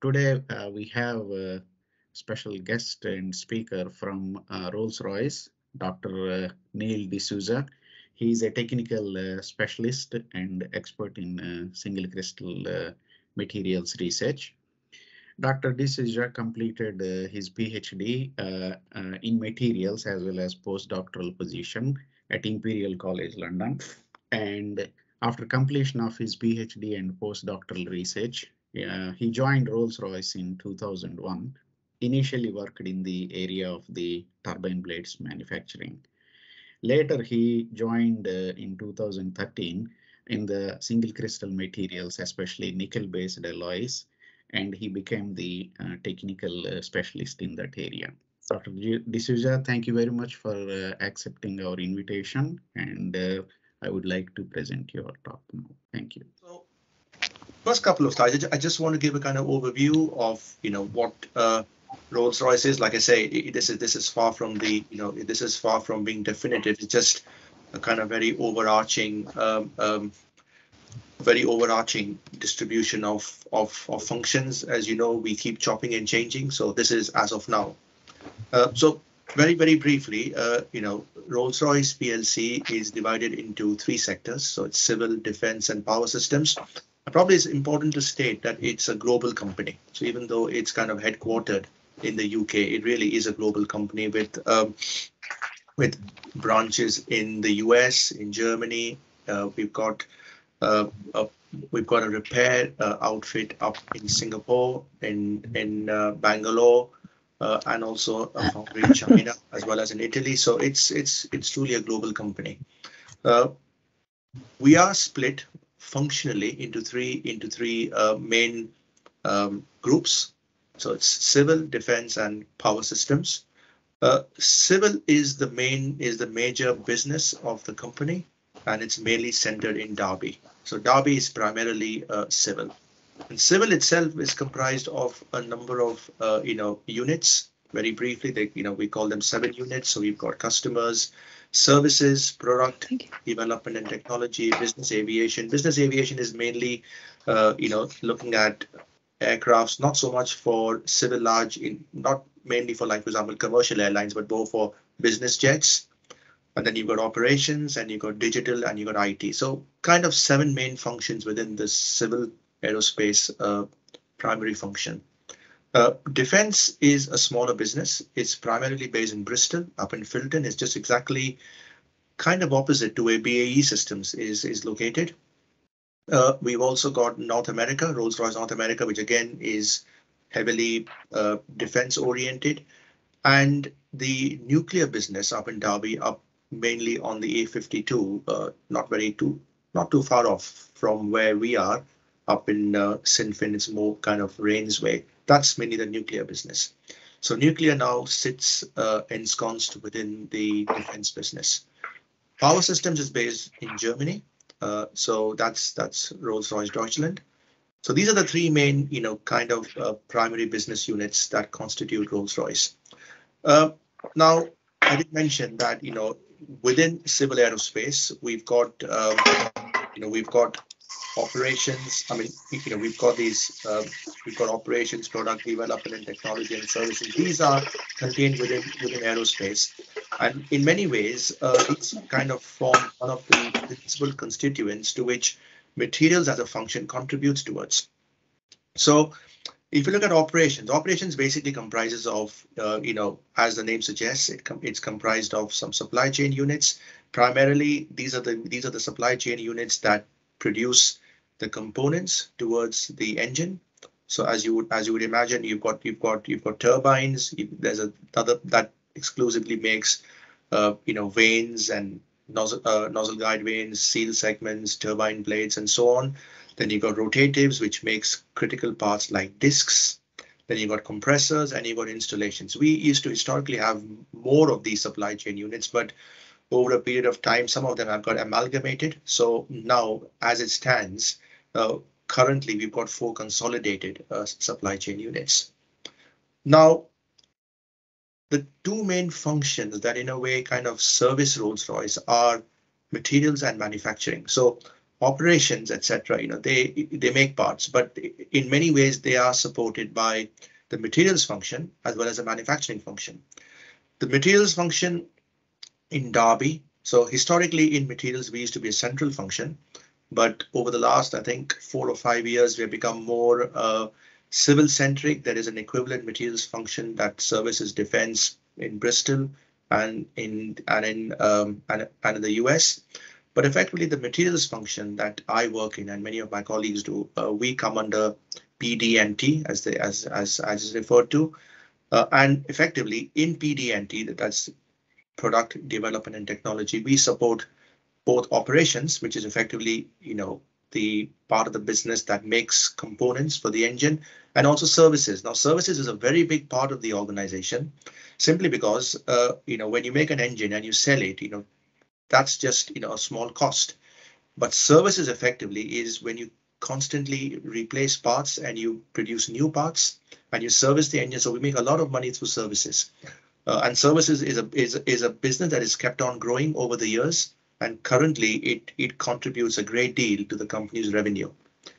Today we have a special guest and speaker from Rolls-Royce, Dr. Neil D'Souza. He is a technical specialist and expert in single crystal materials research. Dr. D'Souza completed his PhD in materials as well as postdoctoral position at Imperial College London, and after completion of his PhD and postdoctoral research, he joined Rolls-Royce in 2001, initially worked in the area of the turbine blades manufacturing. Later, he joined in 2013 in the single crystal materials, especially nickel-based alloys, and he became the technical specialist in that area. Dr. D'Souza, thank you very much for accepting our invitation, and I would like to present your talk now. Thank you. So, first couple of slides, I just want to give a kind of overview of, you know, what Rolls-Royce is. Like I say, this is far from the, you know, this is far from being definitive. It's just a kind of very overarching distribution of functions. As you know, we keep chopping and changing. So this is as of now. So very briefly, you know, Rolls-Royce plc is divided into three sectors. So it's civil, defense, and power systems. Probably it's important to state that it's a global company. So even though it's kind of headquartered in the UK, it really is a global company with branches in the US, in Germany. We've got a repair outfit up in Singapore, in Bangalore, and also a foundry in China, as well as in Italy. So it's truly a global company. We are split functionally into three main groups. So it's civil, defense, and power systems. Civil is the major business of the company, and it's mainly centered in Derby. So Derby is primarily civil, and civil itself is comprised of a number of you know, units. Very briefly, they, you know, we call them 7 units. So we've got customers, services, product development and technology, business aviation. Business aviation is mainly, you know, looking at aircrafts, not so much for civil large, not mainly for, like, for example, commercial airlines, but more for business jets. And then you've got operations, and you've got digital, and you've got IT. So kind of 7 main functions within the civil aerospace primary function. Defense is a smaller business. It's primarily based in Bristol, up in Filton. It's just exactly kind of opposite to where BAE Systems is located. We've also got North America, Rolls-Royce North America, which again is heavily defense oriented. And the nuclear business up in Derby, up mainly on the A52, not too far off from where we are, up in Sinfin. It's more kind of Raynesway. That's mainly the nuclear business. So nuclear now sits ensconced within the defense business. Power systems is based in Germany. So that's Rolls-Royce Deutschland. So these are the 3 main, you know, kind of primary business units that constitute Rolls-Royce. Now, I did mention that, you know, within civil aerospace, we've got, you know, we've got operations. I mean, you know, we've got these, we've got operations, product development and technology and services. These are contained within aerospace, and in many ways, these kind of form one of the principal constituents to which materials as a function contributes towards. So if you look at operations basically comprises of, you know, as the name suggests, it's comprised of some supply chain units. Primarily, these are the supply chain units that produce the components towards the engine. So as you would imagine, you've got turbines. There's another that exclusively makes, you know, vanes and nozzle guide vanes, seal segments, turbine blades, and so on. Then you've got rotatives, which makes critical parts like discs. Then you've got compressors, and you've got installations. We used to historically have more of these supply chain units, but over a period of time, some of them have got amalgamated. So now, as it stands, currently we've got 4 consolidated supply chain units. Now, the 2 main functions that in a way kind of service Rolls-Royce are materials and manufacturing. So operations, etc. You know, they make parts, but in many ways they are supported by the materials function as well as the manufacturing function. The materials function in Derby, so historically in materials we used to be a central function, but over the last, I think, 4 or 5 years, we have become more civil centric. There is an equivalent materials function that services defence in Bristol and in the US. But effectively, the materials function that I work in and many of my colleagues do, we come under PDNT as is referred to, and effectively in PDNT, that's product development and technology, we support both operations, which is effectively, you know, the part of the business that makes components for the engine, and also services. Now, services is a very big part of the organization, simply because, you know, when you make an engine and you sell it, you know, that's just, you know, a small cost. But services effectively is when you constantly replace parts and you produce new parts and you service the engine. So we make a lot of money through services, and services is a business that is kept on growing over the years. And currently, it contributes a great deal to the company's revenue.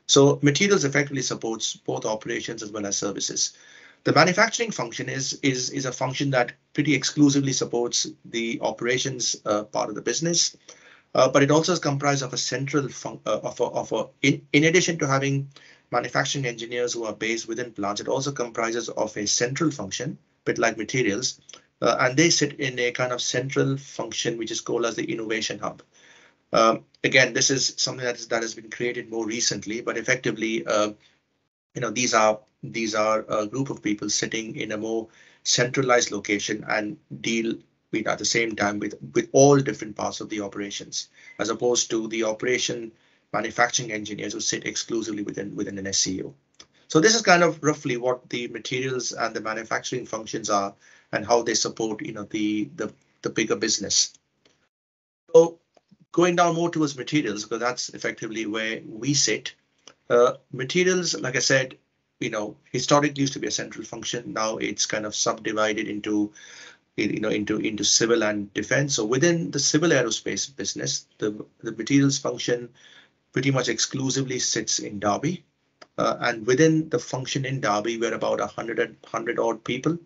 So materials effectively supports both operations as well as services. The manufacturing function is a function that pretty exclusively supports the operations part of the business, but it also is comprised of a central in addition to having manufacturing engineers who are based within plants, it also comprises of a central function, a bit like materials. And they sit in a kind of central function, which is called as the innovation hub. Again, this is something that has been created more recently, but effectively, you know, these are a group of people sitting in a more centralized location and deal with at the same time with all different parts of the operations, as opposed to the operation manufacturing engineers who sit exclusively within an SCO. So this is kind of roughly what the materials and the manufacturing functions are and how they support, you know, the bigger business. So going down more towards materials, because that's effectively where we sit. Materials, like I said, you know, historically used to be a central function. Now it's kind of subdivided into, you know, into civil and defense. So within the civil aerospace business, the materials function pretty much exclusively sits in Derby. And within the function in Derby, we're about 100 odd people.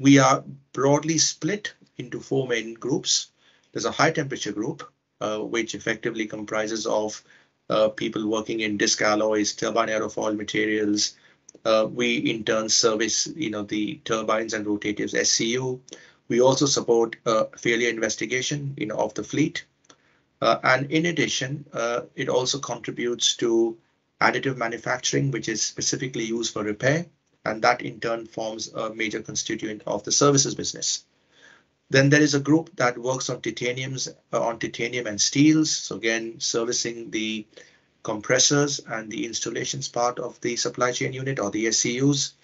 We are broadly split into 4 main groups. There's a high temperature group, which effectively comprises of people working in disc alloys, turbine aerofoil materials. We in turn service, you know, the turbines and rotatives SCU. We also support failure investigation, you know, of the fleet. And in addition, it also contributes to additive manufacturing, which is specifically used for repair, and that in turn forms a major constituent of the services business. Then there is a group that works on titanium and steels, so again servicing the compressors and the installations part of the supply chain unit or the SCUs.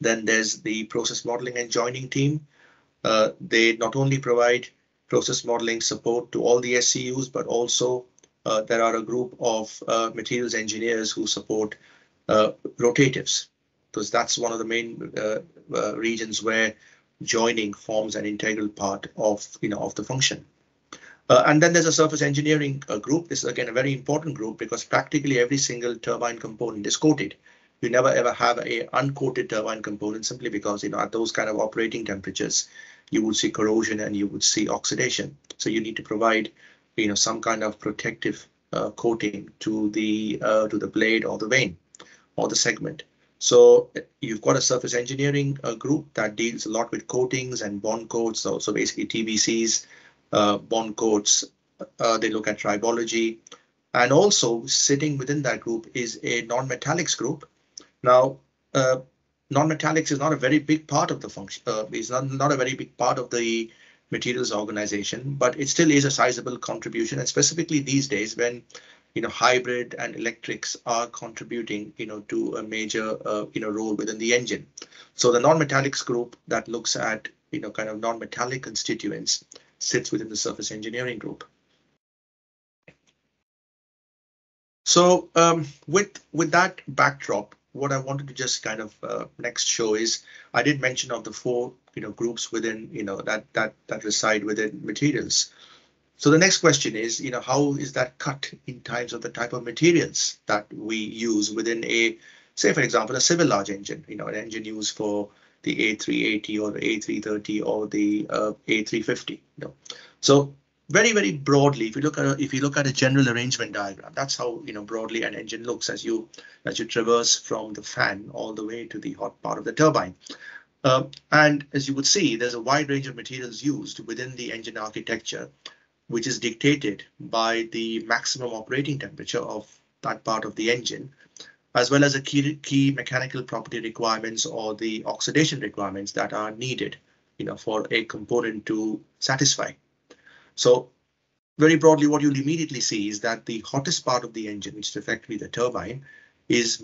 Then there's the process modeling and joining team. They not only provide process modeling support to all the SCUs, but also there are a group of materials engineers who support rotatives, because that's one of the main regions where joining forms an integral part of, you know, of the function. And then there's a surface engineering group. This is again a very important group because practically every single turbine component is coated. You never ever have a uncoated turbine component, simply because, you know, at those kind of operating temperatures, you would see corrosion and you would see oxidation. So you need to provide, you know, some kind of protective coating to the blade or the vane or the segment. So you've got a surface engineering group that deals a lot with coatings and bond coats. So basically TBCs, bond coats, they look at tribology, and also sitting within that group is a non-metallics group. Now, non-metallics is not a very big part of the function. It's not a very big part of the materials organization, but it still is a sizable contribution, and specifically these days when, you know, hybrid and electrics are contributing, you know, to a major, you know, role within the engine. So the non-metallics group that looks at, you know, kind of non-metallic constituents sits within the surface engineering group. So with that backdrop, what I wanted to just kind of next show is, I did mention of the 4, you know, groups within, you know, that reside within materials. So the next question is, you know, how is that cut in terms of the type of materials that we use within a, say, for example, a civil large engine, you know, an engine used for the A380 or the A330 or the A350. You know? So very, very broadly, if you look at a general arrangement diagram, that's how, you know, broadly an engine looks as you traverse from the fan all the way to the hot part of the turbine. And as you would see, there's a wide range of materials used within the engine architecture, which is dictated by the maximum operating temperature of that part of the engine, as well as the key mechanical property requirements or the oxidation requirements that are needed, you know, for a component to satisfy. So very broadly, what you'll immediately see is that the hottest part of the engine, which is effectively the turbine, is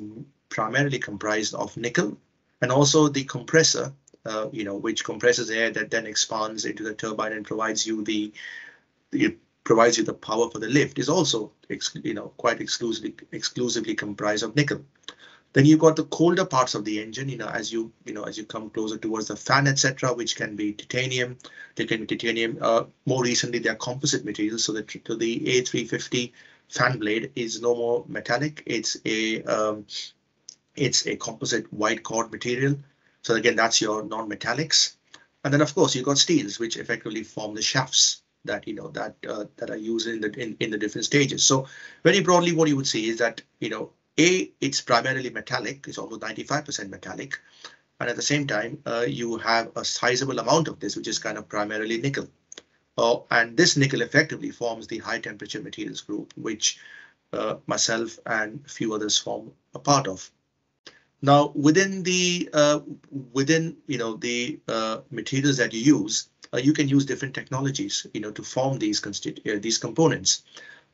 primarily comprised of nickel, and also the compressor, you know, which compresses air that then expands into the turbine and provides you the power for the lift, is also, you know, quite exclusively comprised of nickel. Then you've got the colder parts of the engine, you know, as you come closer towards the fan, etc., which can be titanium. They can be titanium. More recently, they are composite materials. So the A350 fan blade is no more metallic. It's a composite wide chord material. So again, that's your non-metallics. And then, of course, you've got steels, which effectively form the shafts that, you know, that are used in the different stages. So very broadly, what you would see is that, you know, A, it's primarily metallic. It's almost 95% metallic. And at the same time, you have a sizable amount of this, which is kind of primarily nickel. And this nickel effectively forms the high temperature materials group, which myself and a few others form a part of. Now, within the materials that you use, you can use different technologies, you know, to form these components.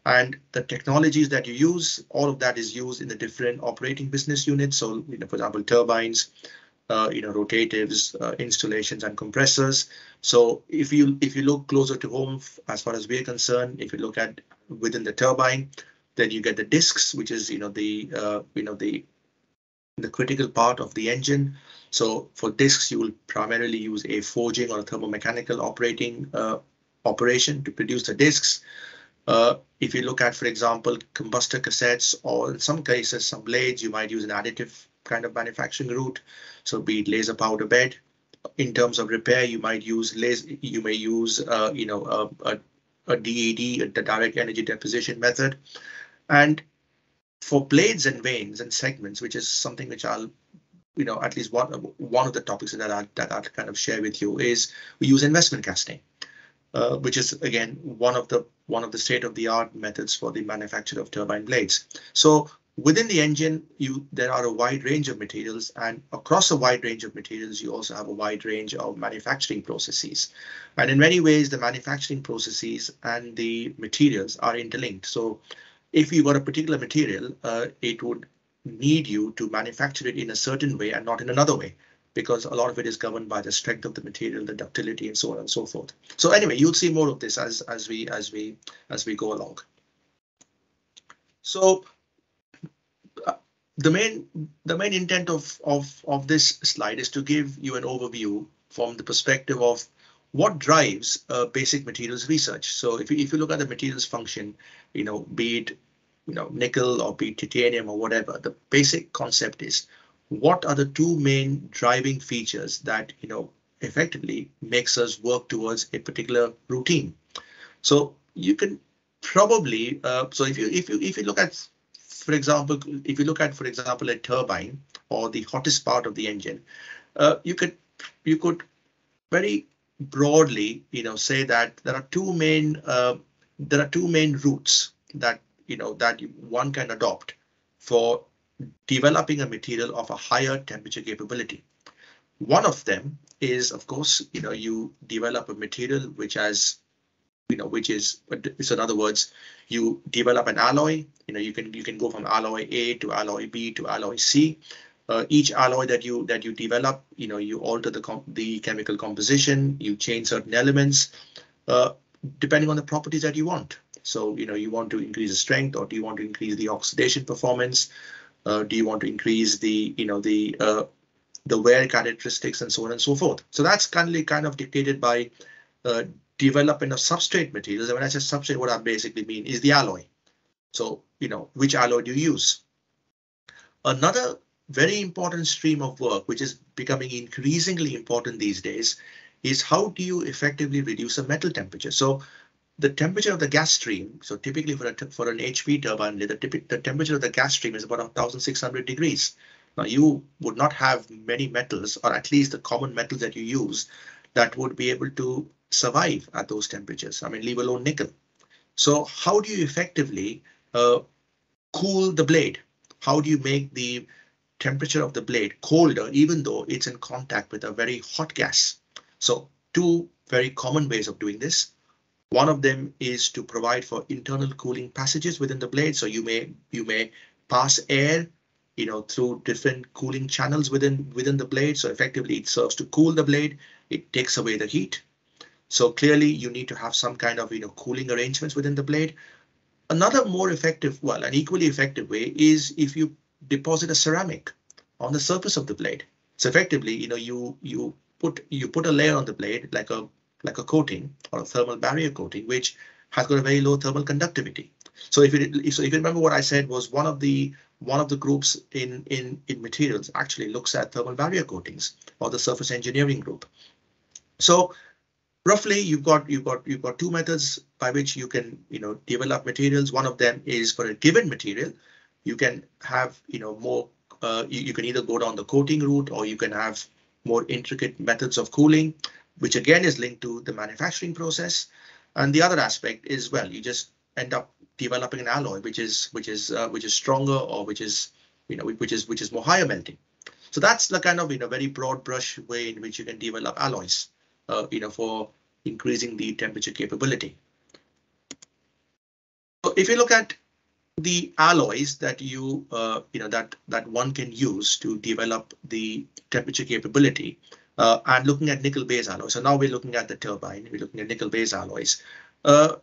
And the technologies that you use, all of that is used in the different operating business units. So, you know, for example, turbines, you know, rotatives, installations, and compressors. So if you look closer to home, as far as we're concerned, if you look at within the turbine, then you get the discs, which is, you know, the critical part of the engine. So for discs, you will primarily use a forging or a thermomechanical operation to produce the discs. If you look at, for example, combustor cassettes, or in some cases some blades, you might use an additive kind of manufacturing route. So be it laser powder bed. In terms of repair, you might use a DED, a direct energy deposition method. And for blades and vanes and segments, which is something which I'll, you know, at least one of the topics that I'll kind of share with you, is we use investment casting, which is again one of the state-of-the-art methods for the manufacture of turbine blades. So within the engine, there are a wide range of materials, and across a wide range of materials, you also have a wide range of manufacturing processes. And in many ways, the manufacturing processes and the materials are interlinked. So if you got a particular material, it would need you to manufacture it in a certain way and not in another way, because a lot of it is governed by the strength of the material, the ductility, and so on and so forth. So anyway, you'll see more of this as we go along. So the main intent of this slide is to give you an overview from the perspective of what drives basic materials research. So if you look at the materials function, you know, be it, you know, nickel or be it titanium or whatever, the basic concept is what are the two main driving features that, you know, effectively makes us work towards a particular routine. So you can probably so if you look at, for example, if you look at a turbine or the hottest part of the engine, you could very broadly, you know, say that there are two main routes that, you know, that one can adopt for developing a material of a higher temperature capability. One of them is, of course, you know, you develop a material which has, you know, which is, so in other words, you develop an alloy. You know, you can go from alloy A to alloy B to alloy C. Each alloy that you develop, you know, you alter the chemical composition, you change certain elements, depending on the properties that you want. So, you know, you want to increase the strength, or do you want to increase the oxidation performance? Do you want to increase the, you know, the wear characteristics, and so on and so forth? So that's kind of dictated by development of substrate materials. And when I say substrate, what I basically mean is the alloy. So, you know, which alloy do you use? Another very important stream of work, which is becoming increasingly important these days, is how do you effectively reduce a metal temperature? So the temperature of the gas stream, so typically for an HP turbine, the temperature of the gas stream is about 1,600 degrees. Now, you would not have many metals, or at least the common metals that you use, that would be able to survive at those temperatures. I mean, leave alone nickel. So how do you effectively cool the blade? How do you make the temperature of the blade colder, even though it's in contact with a very hot gas? So two very common ways of doing this. One of them is to provide for internal cooling passages within the blade. So you may pass air, you know, through different cooling channels within the blade. So effectively it serves to cool the blade. It takes away the heat. So clearly you need to have some kind of, you know, cooling arrangements within the blade. Another more effective, well, an equally effective way is if you deposit a ceramic on the surface of the blade. So effectively, you know, you put a layer on the blade, like a coating or a thermal barrier coating, which has got a very low thermal conductivity. So if you remember what I said was one of the groups in materials actually looks at thermal barrier coatings, or the surface engineering group. So roughly you've got two methods by which you can, you know, develop materials. One of them is for a given material. You can have, you know, more, you can either go down the coating route, or you can have more intricate methods of cooling, which again is linked to the manufacturing process. And the other aspect is, well, you just end up developing an alloy which is stronger, or which is more higher melting. So that's the kind of, you know, very broad brush way in which you can develop alloys, you know, for increasing the temperature capability. So if you look at the alloys that you that one can use to develop the temperature capability, and looking at nickel base alloys. So now we're looking at the turbine. We're looking at nickel base alloys.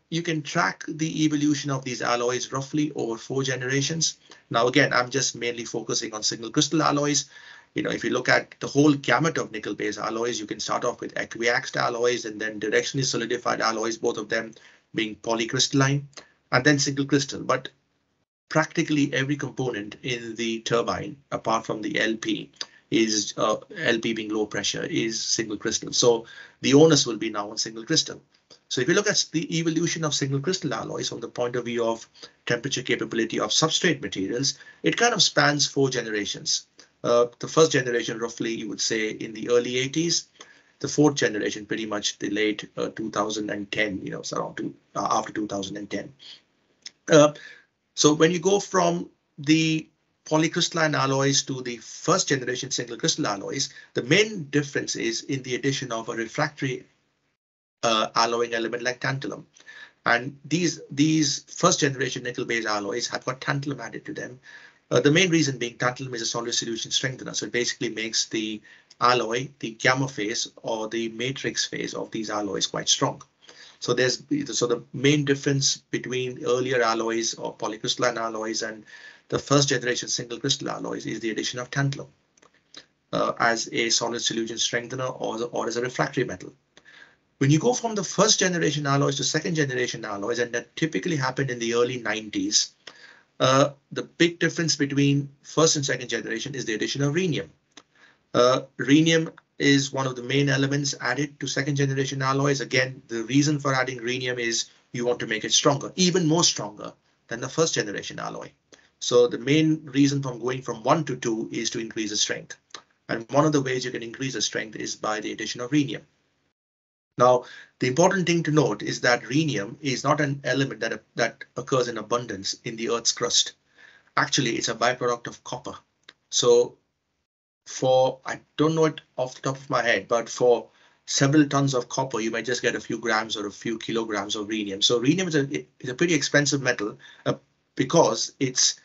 You can track the evolution of these alloys roughly over 4 generations. Now, again, I'm just mainly focusing on single crystal alloys. You know, if you look at the whole gamut of nickel base alloys, you can start off with equiaxed alloys and then directionally solidified alloys, both of them being polycrystalline, and then single crystal. But practically every component in the turbine, apart from the LP, is LP being low pressure, is single crystal. So the onus will be now on single crystal. So if you look at the evolution of single crystal alloys from the point of view of temperature capability of substrate materials, it kind of spans 4 generations. The first generation, roughly, you would say in the early 80s, the 4th generation, pretty much the late 2010, you know, so around after 2010. So when you go from the polycrystalline alloys to the first generation single crystal alloys, the main difference is in the addition of a refractory alloying element like tantalum. And these first generation nickel based alloys have got tantalum added to them. The main reason being tantalum is a solid solution strengthener. So it basically makes the alloy, the gamma phase or the matrix phase of these alloys quite strong. So the main difference between earlier alloys or polycrystalline alloys and the first generation single crystal alloys is the addition of tantalum as a solid solution strengthener or as a refractory metal. When you go from the first generation alloys to second generation alloys, and that typically happened in the early 90s, the big difference between first and second generation is the addition of rhenium. Rhenium is one of the main elements added to second generation alloys. Again, the reason for adding rhenium is you want to make it stronger, even more stronger than the first generation alloy. So the main reason from going from 1 to 2 is to increase the strength. And one of the ways you can increase the strength is by the addition of rhenium. Now, the important thing to note is that rhenium is not an element that occurs in abundance in the Earth's crust. Actually, it's a byproduct of copper. So for, I don't know it off the top of my head, but for several tons of copper, you might just get a few grams or a few kilograms of rhenium. So rhenium is a pretty expensive metal because it's,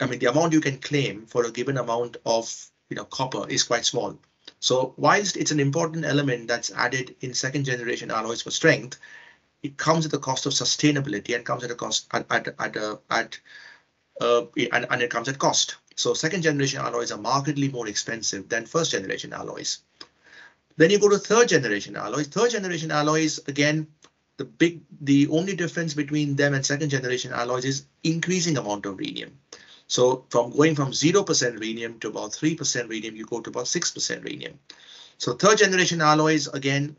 I mean, the amount you can claim for a given amount of, you know, copper is quite small. So whilst it's an important element that's added in second generation alloys for strength, it comes at the cost of sustainability and comes at a cost and it comes at cost. So second generation alloys are markedly more expensive than first generation alloys. Then you go to third generation alloys. Third generation alloys, again, the only difference between them and second generation alloys is increasing amount of rhenium. So from going from 0% rhenium to about 3% rhenium, you go to about 6% rhenium. So third generation alloys, again,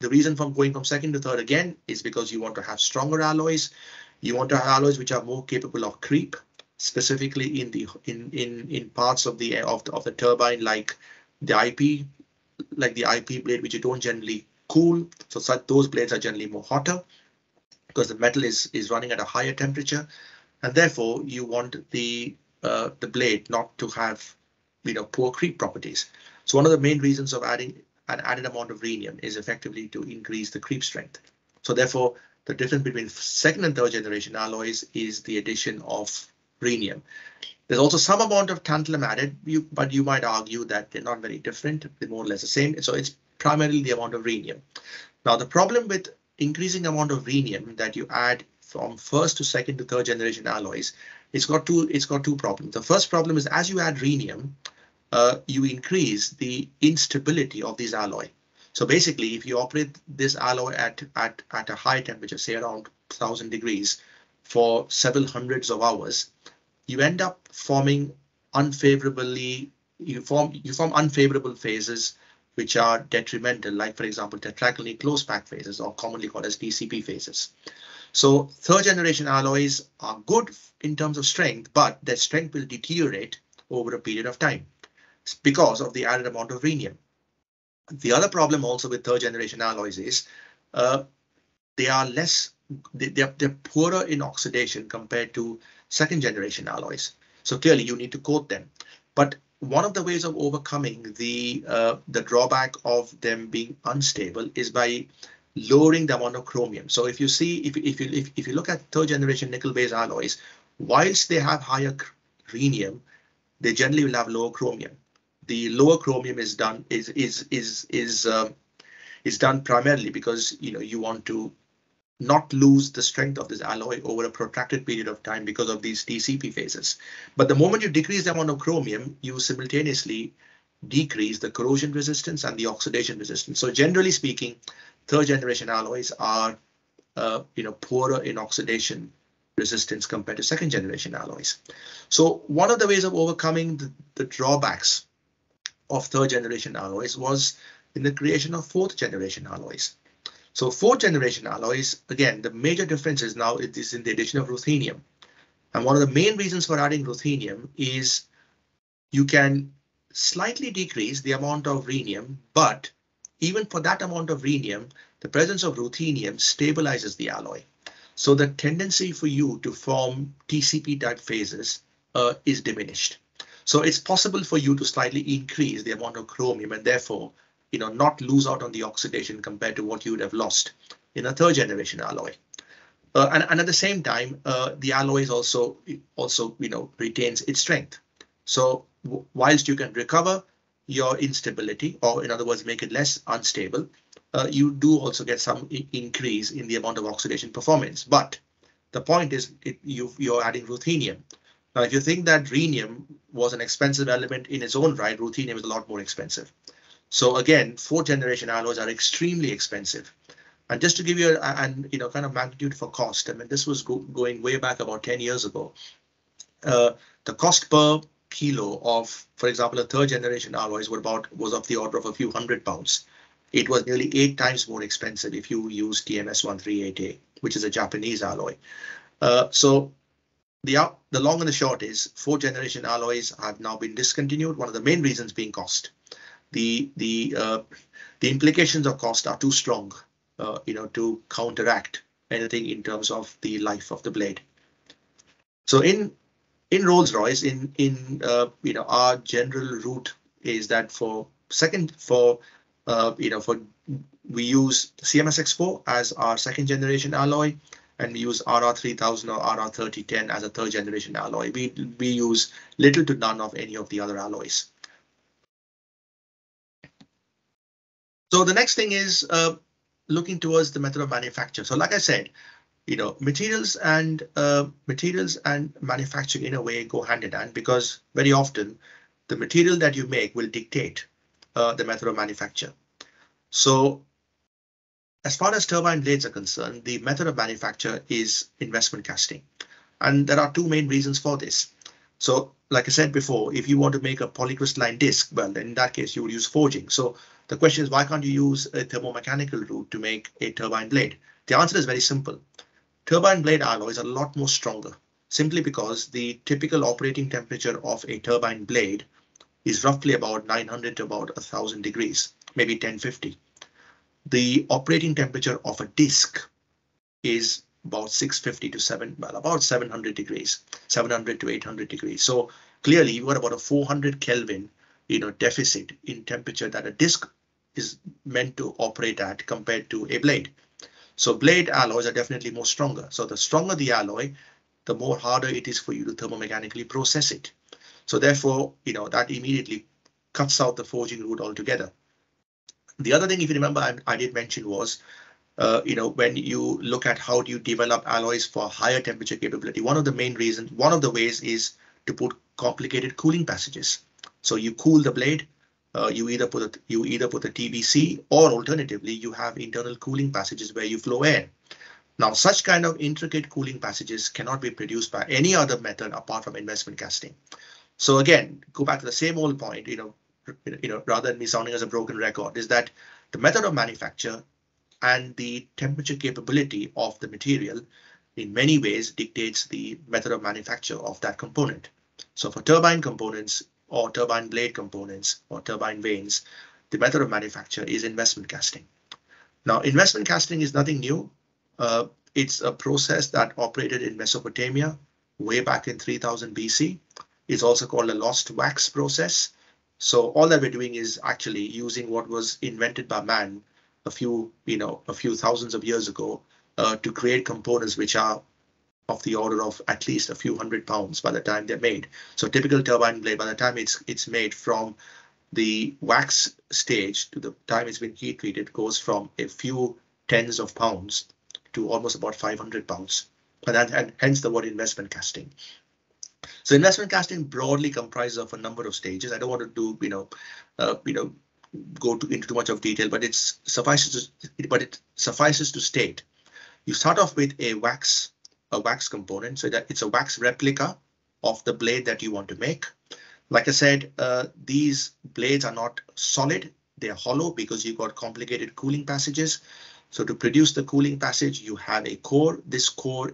the reason for going from second to third again is because you want to have stronger alloys. You want to have alloys which are more capable of creep, specifically in parts of the turbine, like the IP blade, which you don't generally cool. So those blades are generally more hotter because the metal is running at a higher temperature, and therefore you want the blade not to have poor creep properties. So one of the main reasons of adding an added amount of rhenium is effectively to increase the creep strength. So therefore, the difference between second and third generation alloys is the addition of rhenium. There's also some amount of tantalum added, but you might argue that they're not very different. They're more or less the same. So it's primarily the amount of rhenium. Now, the problem with increasing amount of rhenium that you add from first to second to third generation alloys, it's got two problems. The first problem is as you add rhenium, you increase the instability of this alloy. So basically, if you operate this alloy at a high temperature, say around 1000 degrees for several hundreds of hours, you end up forming you form unfavorable phases which are detrimental, like, for example, tetragonally close pack phases, or commonly called as TCP phases. So third generation alloys are good in terms of strength, but their strength will deteriorate over a period of time because of the added amount of rhenium. The other problem also with third generation alloys is they're poorer in oxidation compared to second generation alloys. So clearly you need to coat them. But one of the ways of overcoming the drawback of them being unstable is by lowering the amount of chromium. So if you see, if you look at third generation nickel-based alloys, whilst they have higher rhenium, they generally will have lower chromium. The lower chromium is done primarily because you want to not lose the strength of this alloy over a protracted period of time because of these TCP phases. But the moment you decrease the amount of chromium, you simultaneously decrease the corrosion resistance and the oxidation resistance. So generally speaking, third generation alloys are poorer in oxidation resistance compared to second generation alloys. So one of the ways of overcoming the drawbacks of third generation alloys was in the creation of fourth generation alloys. So fourth generation alloys, again, the major difference is now it is in the addition of ruthenium. And one of the main reasons for adding ruthenium is you can slightly decrease the amount of rhenium, but even for that amount of rhenium, the presence of ruthenium stabilizes the alloy. So the tendency for you to form TCP type phases is diminished. So it's possible for you to slightly increase the amount of chromium and therefore, not lose out on the oxidation compared to what you would have lost in a third generation alloy. And at the same time, the alloy also retains its strength. So whilst you can recover your instability, or in other words, make it less unstable, you do also get some increase in the amount of oxidation performance. But the point is you're adding ruthenium. Now, if you think that rhenium was an expensive element in its own right, ruthenium is a lot more expensive. So again, fourth generation alloys are extremely expensive. And just to give you a kind of magnitude for cost, I mean, this was going way back about 10 years ago. The cost per kilo of, for example, a third generation alloys was of the order of a few hundred pounds. It was nearly 8 times more expensive if you use TMS-138A, which is a Japanese alloy. So the long and the short is fourth generation alloys have now been discontinued. One of the main reasons being cost. The implications of cost are too strong, to counteract anything in terms of the life of the blade. So in Rolls-Royce, our general route is that we use CMSX-4 as our second generation alloy, and we use RR3000 or RR3010 as a third generation alloy. We use little to none of any of the other alloys. So the next thing is looking towards the method of manufacture. So like I said, materials and manufacturing in a way go hand in hand, because very often the material that you make will dictate the method of manufacture. So as far as turbine blades are concerned, the method of manufacture is investment casting. And there are two main reasons for this. So like I said before, if you want to make a polycrystalline disc, well, then in that case, you would use forging. So the question is, why can't you use a thermomechanical route to make a turbine blade? The answer is very simple. Turbine blade alloys are a lot more stronger, simply because the typical operating temperature of a turbine blade is roughly about 900 to about 1000 degrees, maybe 1050. The operating temperature of a disc is about 650 to 7, well, about 700 degrees, 700 to 800 degrees. So clearly you got about a 400 Kelvin, deficit in temperature that a disc is meant to operate at compared to a blade. So blade alloys are definitely more stronger. So the stronger the alloy, the more harder it is for you to thermomechanically process it. So therefore, that immediately cuts out the forging route altogether. The other thing, if you remember, I did mention was, when you look at how do you develop alloys for higher temperature capability, one of the ways is to put complicated cooling passages. So you cool the blade, you either put a TBC, or alternatively, you have internal cooling passages where you flow air. Now, such kind of intricate cooling passages cannot be produced by any other method apart from investment casting. So again, go back to the same old point, rather than me sounding as a broken record, is that the method of manufacture and the temperature capability of the material in many ways dictates the method of manufacture of that component. So for turbine components or turbine blade components or turbine vanes, the method of manufacture is investment casting. Now, investment casting is nothing new. It's a process that operated in Mesopotamia way back in 3000 BC. It's also called a lost wax process. So all that we're doing is actually using what was invented by man a few thousands of years ago to create components which are of the order of at least a few hundred pounds by the time they're made. So typical turbine blade, by the time it's made from the wax stage to the time it's been heat treated, goes from a few tens of pounds to almost about 500 pounds. And hence the word investment casting. So investment casting broadly comprises of a number of stages. I don't want to do, go into too much of detail, but it suffices to state. You start off with a wax component, so that it's a wax replica of the blade that you want to make. Like I said, these blades are not solid; they are hollow because you've got complicated cooling passages. So to produce the cooling passage, you have a core. This core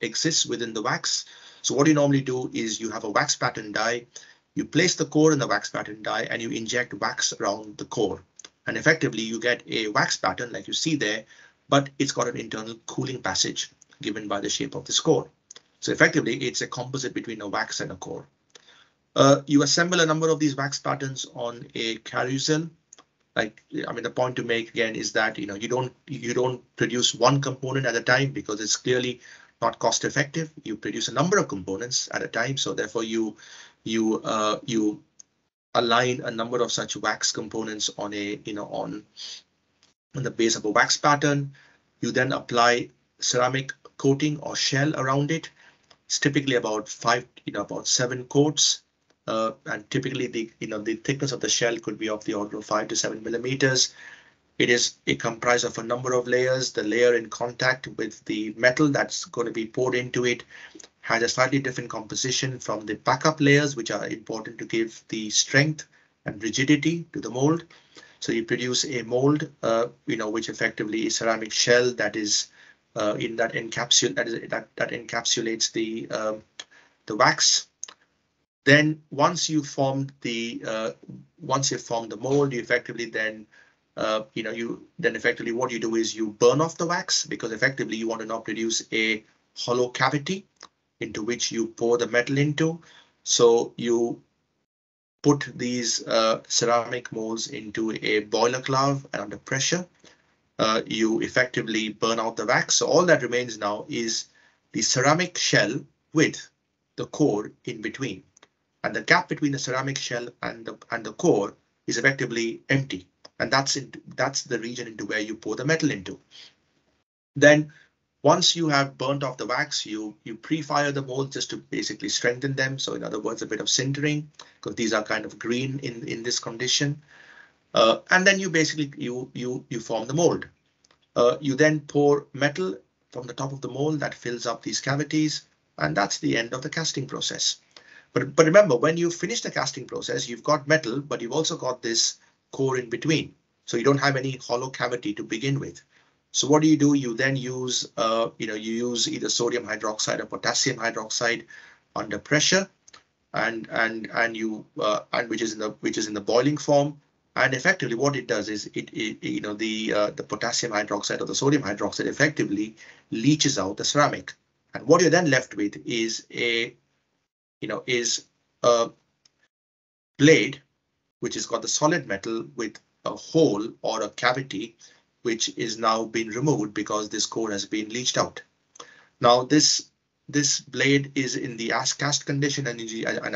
exists within the wax. So what you normally do is you have a wax pattern die, you place the core in the wax pattern die, and you inject wax around the core. And effectively, you get a wax pattern like you see there, but it's got an internal cooling passage given by the shape of this core. So effectively, it's a composite between a wax and a core. You assemble a number of these wax patterns on a carousel. The point to make again is that you don't produce one component at a time because it's clearly not cost effective. You produce a number of components at a time, so therefore you align a number of such wax components on a on the base of a wax pattern. You then apply ceramic coating or shell around it. It's typically about about 7 coats, and typically the thickness of the shell could be of the order of 5 to 7 millimeters. It is comprised of a number of layers. The layer in contact with the metal that's going to be poured into it has a slightly different composition from the backup layers, which are important to give the strength and rigidity to the mold. So you produce a mold, which effectively is ceramic shell that is that encapsulates the wax. Then once you form the mold, you effectively then what you do is you burn off the wax, because effectively you want to now produce a hollow cavity into which you pour the metal into. So you put these ceramic molds into a boiler valve, and under pressure, you effectively burn out the wax. So all that remains now is the ceramic shell with the core in between, and the gap between the ceramic shell and the core is effectively empty. And that's the region into where you pour the metal into. Then once you have burnt off the wax, you pre-fire the molds just to basically strengthen them. So in other words, a bit of sintering, because these are kind of green in this condition. and then you basically you form the mold. You then pour metal from the top of the mold that fills up these cavities, and that's the end of the casting process. But remember, when you finish the casting process, you've got metal, but you've also got this core in between. So you don't have any hollow cavity to begin with. So what do? You then use, you use either sodium hydroxide or potassium hydroxide under pressure, and which is in the boiling form. And effectively, what it does is the potassium hydroxide or the sodium hydroxide effectively leaches out the ceramic. And what you're then left with is a blade which has got the solid metal with a hole or a cavity, which is now been removed because this core has been leached out. Now this blade is in the as cast condition, and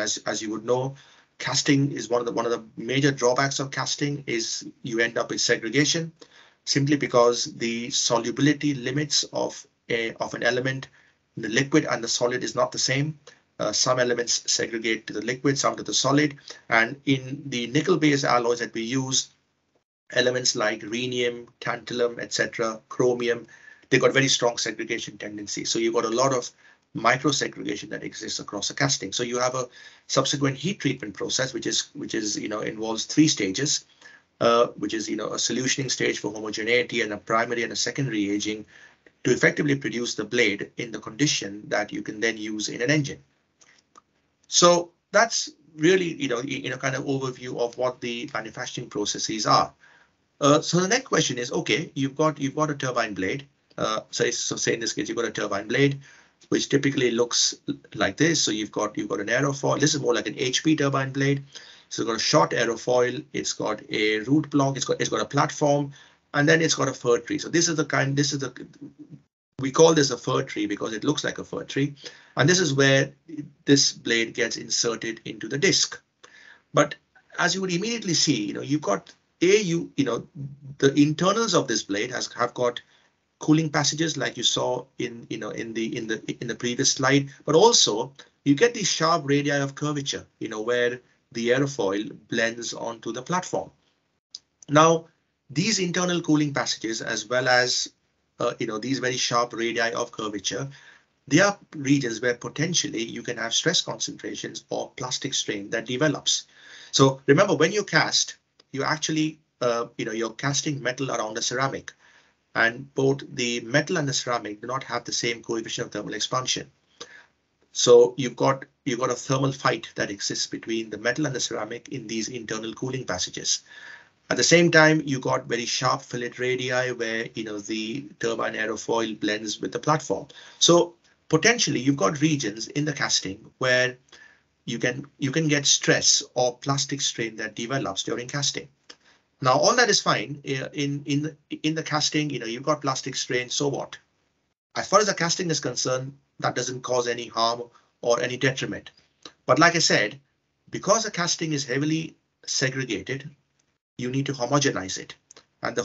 as you would know, casting is one of the major drawbacks of casting is you end up with segregation, simply because the solubility limits of an element in the liquid and the solid is not the same. Some elements segregate to the liquid, some to the solid, and in the nickel-based alloys that we use, elements like rhenium, tantalum, etc., chromium, they got very strong segregation tendencies. So you've got a lot of micro-segregation that exists across a casting. So you have a subsequent heat treatment process, which involves three stages, a solutioning stage for homogeneity and a primary and a secondary aging to effectively produce the blade in the condition that you can then use in an engine. So that's really, kind of overview of what the manufacturing processes are. So the next question is, okay, you've got a turbine blade. So say in this case, you've got a turbine blade, which typically looks like this. So you've got an aerofoil. This is more like an HP turbine blade. So it's got a short aerofoil. It's got a root block. It's got a platform, and then it's got a fir tree. So we call this a fir tree because it looks like a fir tree. And this is where this blade gets inserted into the disc. But as you would immediately see, you've got the internals of this blade have got cooling passages like you saw in the previous slide, but also you get these sharp radii of curvature, where the aerofoil blends onto the platform. Now, these internal cooling passages, as well as these very sharp radii of curvature, they are regions where potentially you can have stress concentrations or plastic strain that develops. So remember, when you cast, you actually, you're casting metal around a ceramic, and both the metal and the ceramic do not have the same coefficient of thermal expansion. So you've got a thermal fight that exists between the metal and the ceramic in these internal cooling passages. At the same time, you got very sharp fillet radii where the turbine aerofoil blends with the platform. So potentially you've got regions in the casting where you can get stress or plastic strain that develops during casting. Now, all that is fine in the casting. You've got plastic strain, so what? As far as the casting is concerned, that doesn't cause any harm or any detriment. But like I said, because the casting is heavily segregated, you need to homogenize it, and the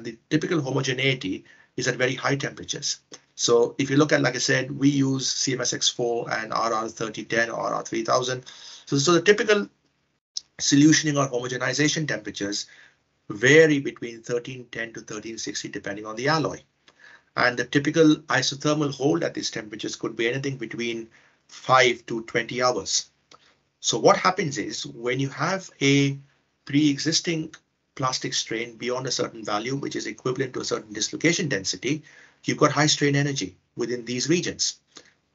the typical homogeneity is at very high temperatures. So if you look at, like I said, we use CMSX-4 and RR3010 or RR3000. So the typical solutioning or homogenization temperatures vary between 1310 to 1360 depending on the alloy, and the typical isothermal hold at these temperatures could be anything between 5 to 20 hours. So what happens is, when you have a pre-existing plastic strain beyond a certain value, which is equivalent to a certain dislocation density, you've got high strain energy within these regions.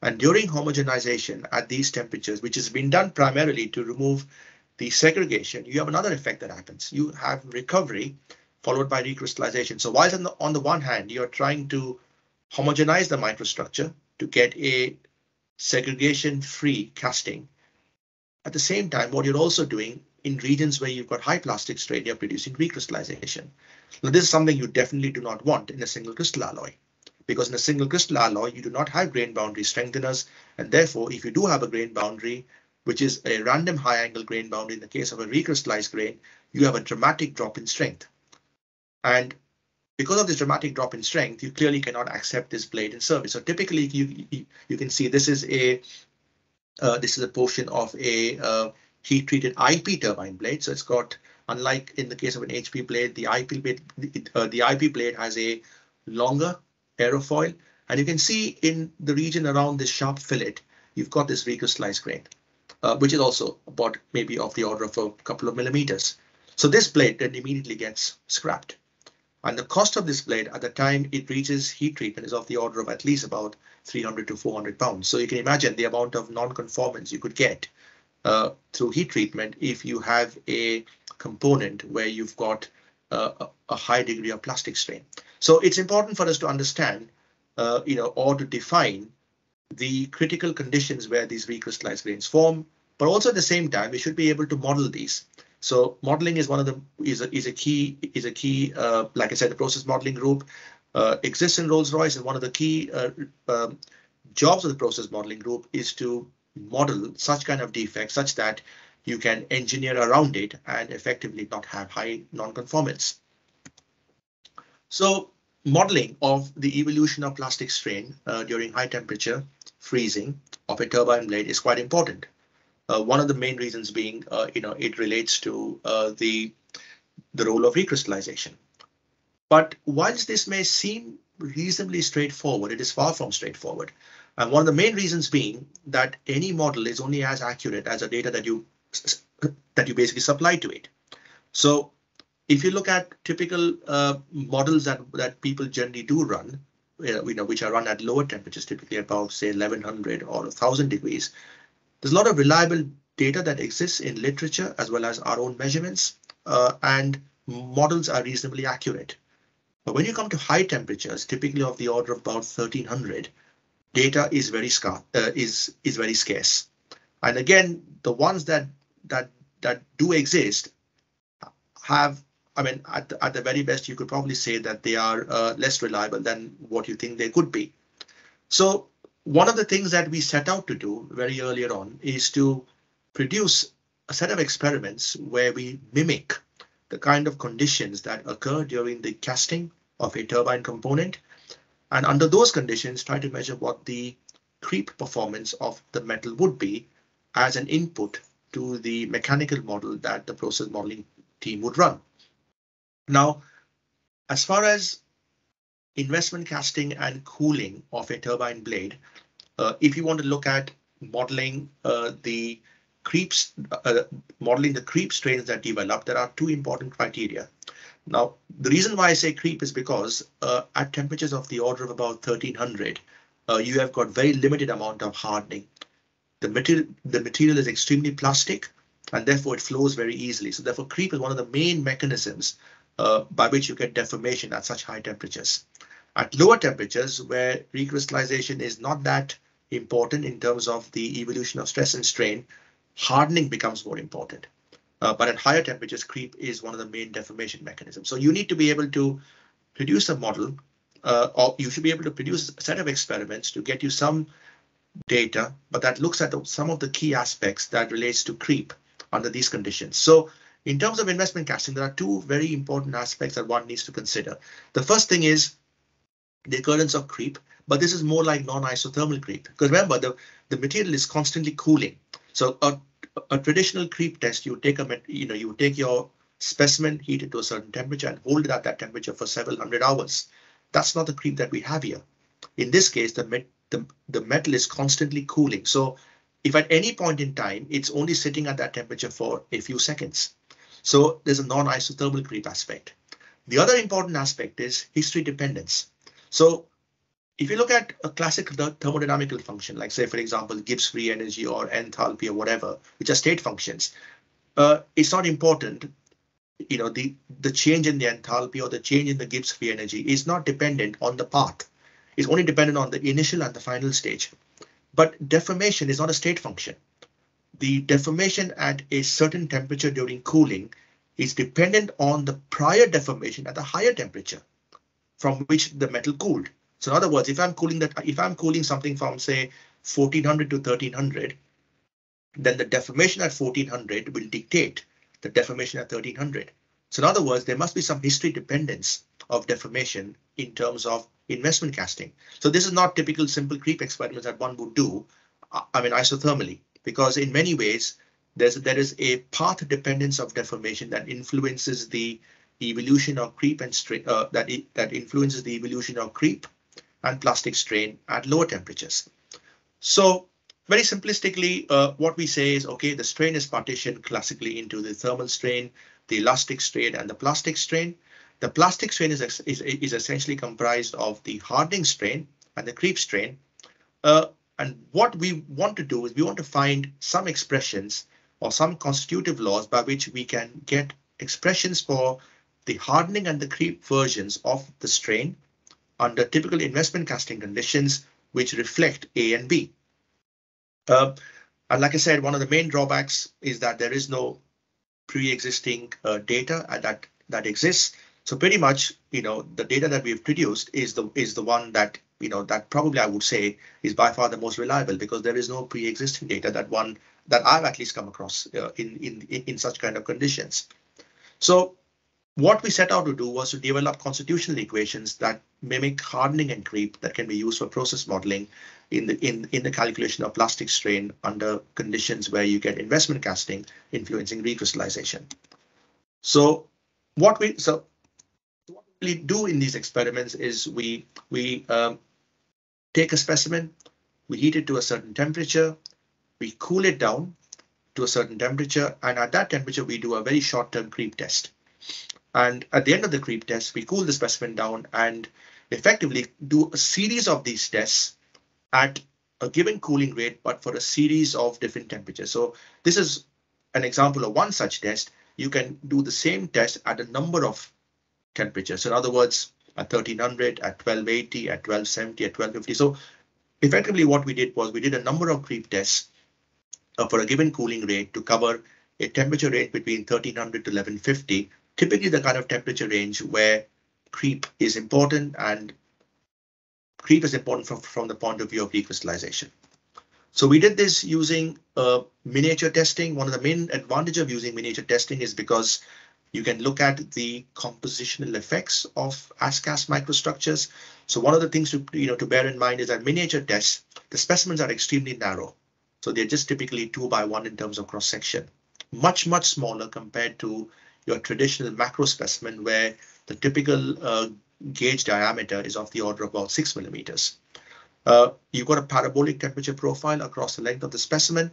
And during homogenization at these temperatures, which has been done primarily to remove the segregation, you have another effect that happens. You have recovery followed by recrystallization. So while on the one hand, you're trying to homogenize the microstructure to get a segregation-free casting, at the same time, what you're also doing in regions where you've got high plastic strain, you're producing recrystallization. Now, this is something you definitely do not want in a single crystal alloy, because in a single crystal alloy, you do not have grain boundary strengtheners. And therefore, if you do have a grain boundary, which is a random high angle grain boundary in the case of a recrystallized grain, you have a dramatic drop in strength. And because of this dramatic drop in strength, you clearly cannot accept this blade in service. So typically you can see this is a portion of a heat treated IP turbine blade. So it's got Unlike in the case of an HP blade, the IP blade has a longer aerofoil, and you can see in the region around this sharp fillet, you've got this recrystallized grain, which is also about maybe of the order of a couple of millimeters. So this blade then immediately gets scrapped. And the cost of this blade at the time it reaches heat treatment is of the order of at least about 300 to 400 pounds. So you can imagine the amount of non-conformance you could get through heat treatment if you have a component where you've got a high degree of plastic strain. So it's important for us to understand, or to define the critical conditions where these recrystallized grains form, but also at the same time, we should be able to model these. So modeling is one of the is a key, like I said, the process modeling group exists in Rolls-Royce, and one of the key jobs of the process modeling group is to model such kind of defects such that you can engineer around it and effectively not have high non-conformance. So modeling of the evolution of plastic strain during high temperature freezing of a turbine blade is quite important. One of the main reasons being, it relates to the role of recrystallization. But whilst this may seem reasonably straightforward, it is far from straightforward. And one of the main reasons being that any model is only as accurate as the data that you basically supply to it. So if you look at typical models that people generally do run, which are run at lower temperatures, typically about, say, 1100 or 1000 degrees, there's a lot of reliable data that exists in literature as well as our own measurements, and models are reasonably accurate. But when you come to high temperatures, typically of the order of about 1300, data is very scarce. And again, the ones that do exist have, I mean, at the very best, you could probably say that they are less reliable than what you think they could be. So one of the things that we set out to do very earlier on is to produce a set of experiments where we mimic the kind of conditions that occur during the casting of a turbine component, and under those conditions try to measure what the creep performance of the metal would be as an input to the mechanical model that the process modeling team would run. Now, as far as investment casting and cooling of a turbine blade, if you want to look at modeling the creep strains that develop, there are two important criteria. Now, the reason why I say creep is because at temperatures of the order of about 1300, you have got very limited amount of hardening. The material is extremely plastic, and therefore it flows very easily. So therefore, creep is one of the main mechanisms by which you get deformation at such high temperatures. At lower temperatures, where recrystallization is not that important in terms of the evolution of stress and strain, hardening becomes more important. But at higher temperatures, creep is one of the main deformation mechanisms. So you need to be able to produce a model, or you should be able to produce a set of experiments to get you some data, but that looks at some of the key aspects that relates to creep under these conditions. So in terms of investment casting, there are two very important aspects that one needs to consider. The first thing is the occurrence of creep, but this is more like non-isothermal creep, because remember, the material is constantly cooling. So a traditional creep test, you take your specimen, heat it to a certain temperature and hold it at that temperature for several hundred hours. That's not the creep that we have here. In this case, the metal is constantly cooling. So if at any point in time, it's only sitting at that temperature for a few seconds. So there's a non-isothermal creep aspect. The other important aspect is history dependence. So if you look at a classic thermodynamical function, like say, for example, Gibbs free energy or enthalpy or whatever, which are state functions, it's not important. The change in the enthalpy or the change in the Gibbs free energy is not dependent on the path. It's only dependent on the initial and the final stage. But deformation is not a state function. The deformation at a certain temperature during cooling is dependent on the prior deformation at the higher temperature from which the metal cooled. So in other words, if I'm cooling something from, say, 1400 to 1300, then the deformation at 1400 will dictate the deformation at 1300. So in other words, there must be some history dependence of deformation in terms of investment casting. So this is not typical simple creep experiments that one would do, isothermally. Because in many ways, there is a path dependence of deformation that influences the evolution of creep and strain, that influences the evolution of creep and plastic strain at lower temperatures. So very simplistically, what we say is, okay, the strain is partitioned classically into the thermal strain, the elastic strain, and the plastic strain. The plastic strain is essentially comprised of the hardening strain and the creep strain. And what we want to do is we want to find some expressions or some constitutive laws by which we can get expressions for the hardening and the creep versions of the strain under typical investment casting conditions, which reflect A and B. And like I said, one of the main drawbacks is that there is no pre-existing data that exists. So pretty much, you know, the data that we've produced is the one that, you know, that probably I would say is by far the most reliable, because there is no pre-existing data that I've at least come across in such kind of conditions. So what we set out to do was to develop constitutional equations that mimic hardening and creep that can be used for process modeling in the calculation of plastic strain under conditions where you get investment casting influencing recrystallization. So what we do in these experiments is we take a specimen, we heat it to a certain temperature, we cool it down to a certain temperature, and at that temperature we do a very short-term creep test. And at the end of the creep test, we cool the specimen down and effectively do a series of these tests at a given cooling rate, but for a series of different temperatures. So this is an example of one such test. You can do the same test at a number of temperatures. So in other words, at 1300, at 1280, at 1270, at 1250. So effectively what we did was we did a number of creep tests for a given cooling rate to cover a temperature range between 1300 to 1150, typically the kind of temperature range where creep is important, and creep is important from the point of view of recrystallization. So we did this using miniature testing. One of the main advantages of using miniature testing is because you can look at the compositional effects of ASCAS microstructures. So one of the things to bear in mind is that miniature tests, the specimens are extremely narrow. So they're just typically 2 by 1 in terms of cross section, much, much smaller compared to your traditional macro specimen, where the typical gauge diameter is of the order of about 6 millimeters. You've got a parabolic temperature profile across the length of the specimen.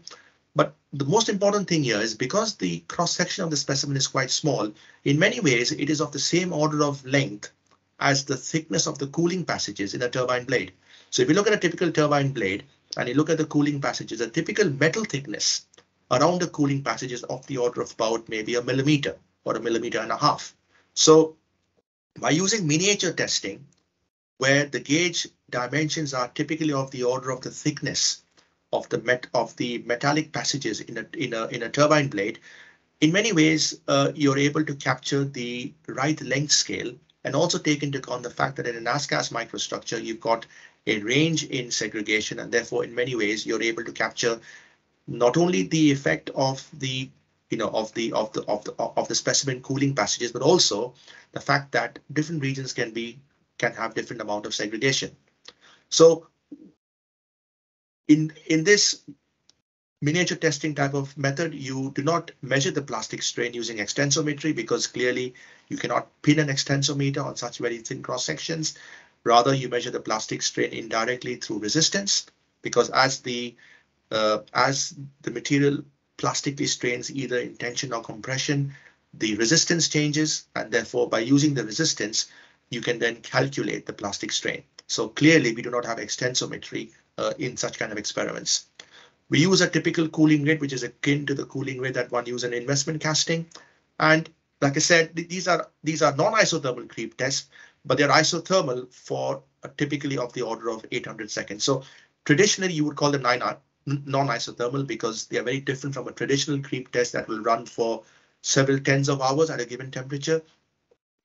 But the most important thing here is because the cross section of the specimen is quite small, in many ways it is of the same order of length as the thickness of the cooling passages in a turbine blade. So if you look at a typical turbine blade and you look at the cooling passages, a typical metal thickness around the cooling passage is of the order of about maybe 1 millimeter or 1.5 millimeters. So by using miniature testing, where the gauge dimensions are typically of the order of the thickness of the metallic passages in a turbine blade, in many ways you're able to capture the right length scale and also take into account the fact that in an ASCAS microstructure you've got a range in segregation, and therefore in many ways you're able to capture not only the effect of the specimen cooling passages, but also the fact that different regions can have different amount of segregation. So in this miniature testing type of method, you do not measure the plastic strain using extensometry, because clearly you cannot pin an extensometer on such very thin cross sections. Rather, you measure the plastic strain indirectly through resistance, because as the material plastically strains either in tension or compression, the resistance changes, and therefore by using the resistance, you can then calculate the plastic strain. So clearly we do not have extensometry in such kind of experiments. We use a typical cooling rate, which is akin to the cooling rate that one uses in investment casting. And like I said, these are non-isothermal creep tests, but they're isothermal for typically of the order of 800 seconds. So traditionally you would call them non-isothermal because they are very different from a traditional creep test that will run for several tens of hours at a given temperature.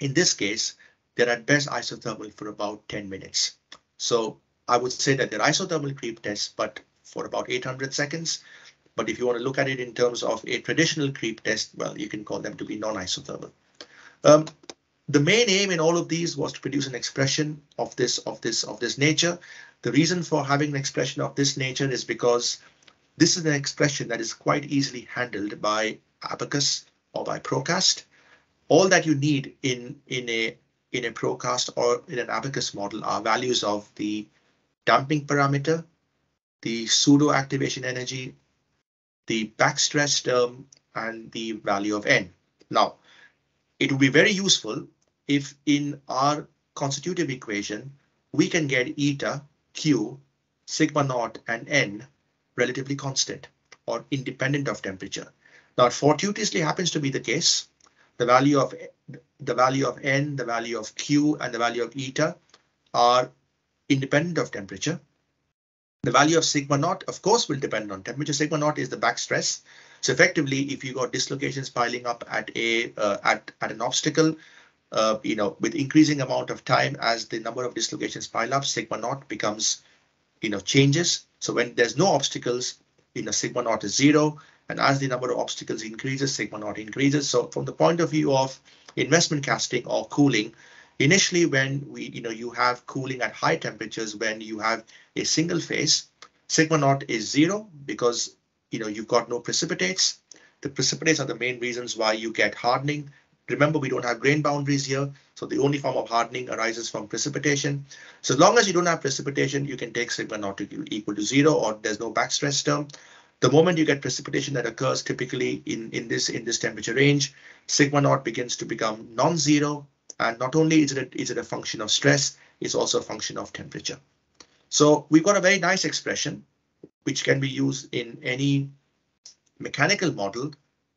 In this case, they're at best isothermal for about 10 minutes. So I would say that they're isothermal creep tests, but for about 800 seconds. But if you want to look at it in terms of a traditional creep test, well, you can call them to be non-isothermal. The main aim in all of these was to produce an expression of this nature. The reason for having an expression of this nature is because This is an expression that is quite easily handled by Abacus or by ProCast. All that you need in a ProCast or in an Abacus model are values of the damping parameter, the pseudo activation energy, the backstress term, and the value of N. Now, it would be very useful if in our constitutive equation, we can get eta, Q, sigma naught, and N relatively constant or independent of temperature. Now, it fortuitously happens to be the case. The value of N, the value of Q, and the value of eta are independent of temperature. The value of sigma naught, of course, will depend on temperature. Sigma naught is the back stress. So effectively, if you got dislocations piling up at an obstacle, with increasing amount of time as the number of dislocations pile up, sigma naught becomes, changes. So when there's no obstacles, sigma naught is zero. And as the number of obstacles increases, sigma naught increases. So from the point of view of investment casting or cooling, initially, when you have cooling at high temperatures, when you have a single phase, sigma naught is zero because you've got no precipitates. The precipitates are the main reasons why you get hardening. Remember, we don't have grain boundaries here, so the only form of hardening arises from precipitation. So as long as you don't have precipitation, you can take sigma naught equal to zero, or there's no backstress term. The moment you get precipitation that occurs typically in this temperature range, sigma naught begins to become non-zero. And not only is it a function of stress, it's also a function of temperature. So we've got a very nice expression which can be used in any mechanical model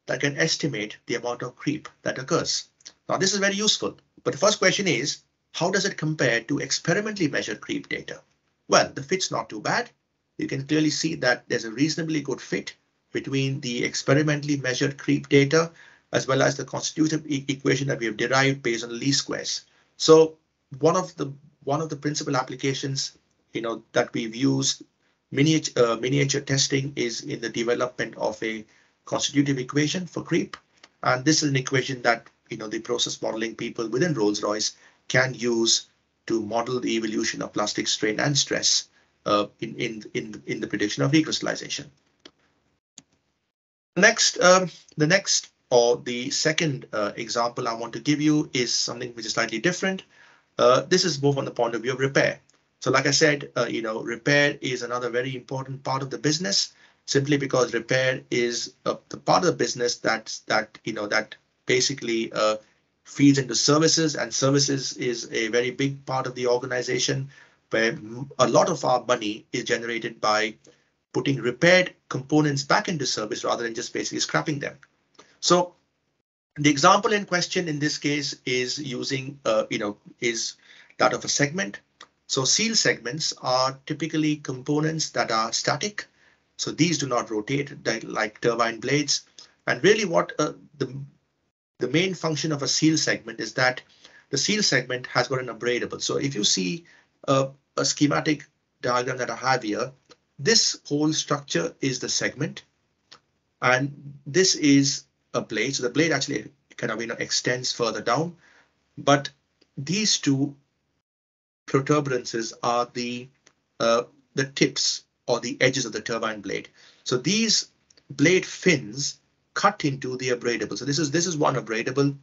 that can estimate the amount of creep that occurs. Now, this is very useful, but the first question is, how does it compare to experimentally measured creep data? Well, the fit's not too bad. You can clearly see that there's a reasonably good fit between the experimentally measured creep data as well as the constitutive equation that we have derived based on least squares. So one of the principal applications, that we've used miniature testing is in the development of a constitutive equation for creep, and this is an equation that the process modeling people within Rolls-Royce can use to model the evolution of plastic strain and stress in the prediction of recrystallization. The second example I want to give you is something which is slightly different. This is more from the point of view of repair. So like I said, repair is another very important part of the business, simply because repair is the part of the business that basically feeds into services, and services is a very big part of the organization where a lot of our money is generated by putting repaired components back into service rather than just basically scrapping them. So the example in question in this case is using, is that of a segment. So seal segments are typically components that are static. So these do not rotate like turbine blades. And really what the main function of a seal segment is that the seal segment has got an abradable. So if you see a schematic diagram that I have here, this whole structure is the segment. And this is a blade, so the blade actually kind of extends further down, but these two protuberances are the tips or the edges of the turbine blade. So these blade fins cut into the abradable. So this is one abradable,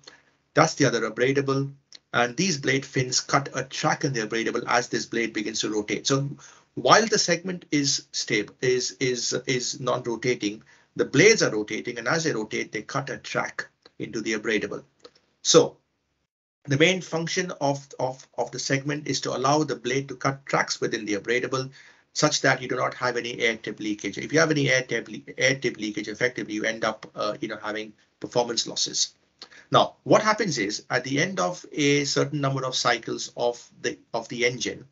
that's the other abradable, and these blade fins cut a track in the abradable as this blade begins to rotate. So while the segment is stable, is non-rotating, the blades are rotating, and as they rotate, they cut a track into the abradable. So the main function of the segment is to allow the blade to cut tracks within the abradable such that you do not have any air tip leakage. If you have any air tip leakage, effectively you end up having performance losses. Now, what happens is at the end of a certain number of cycles of the engine,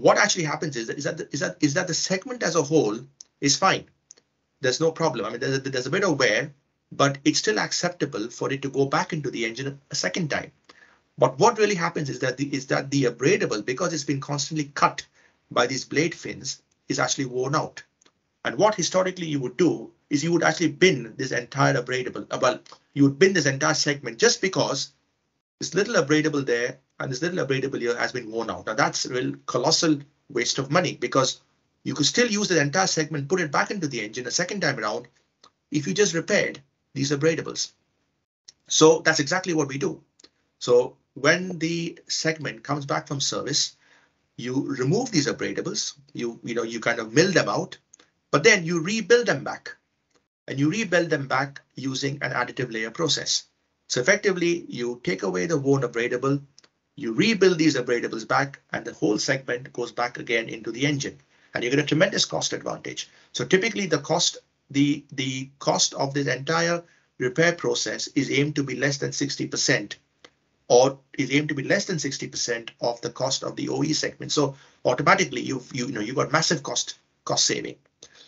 what actually happens is that the segment as a whole is fine. There's no problem. I mean, there's a bit of wear, but it's still acceptable for it to go back into the engine a second time. But what really happens is that the abradable, because it's been constantly cut by these blade fins, is actually worn out. And what historically you would do is you would actually bin this entire abradable. Well, you would bin this entire segment just because this little abradable there and this little abradable here has been worn out. Now that's a real colossal waste of money, because you could still use the entire segment, put it back into the engine a second time around if you just repaired these abradables. So that's exactly what we do. So when the segment comes back from service, you remove these abradables, you kind of mill them out, but then you rebuild them back, and you rebuild them back using an additive layer process. So effectively, you take away the worn abradable, you rebuild these abradables back, and the whole segment goes back again into the engine, and you get a tremendous cost advantage. So typically the cost of this entire repair process is aimed to be less than 60%. Or is aimed to be less than 60% of the cost of the OE segment. So automatically you've got massive cost saving.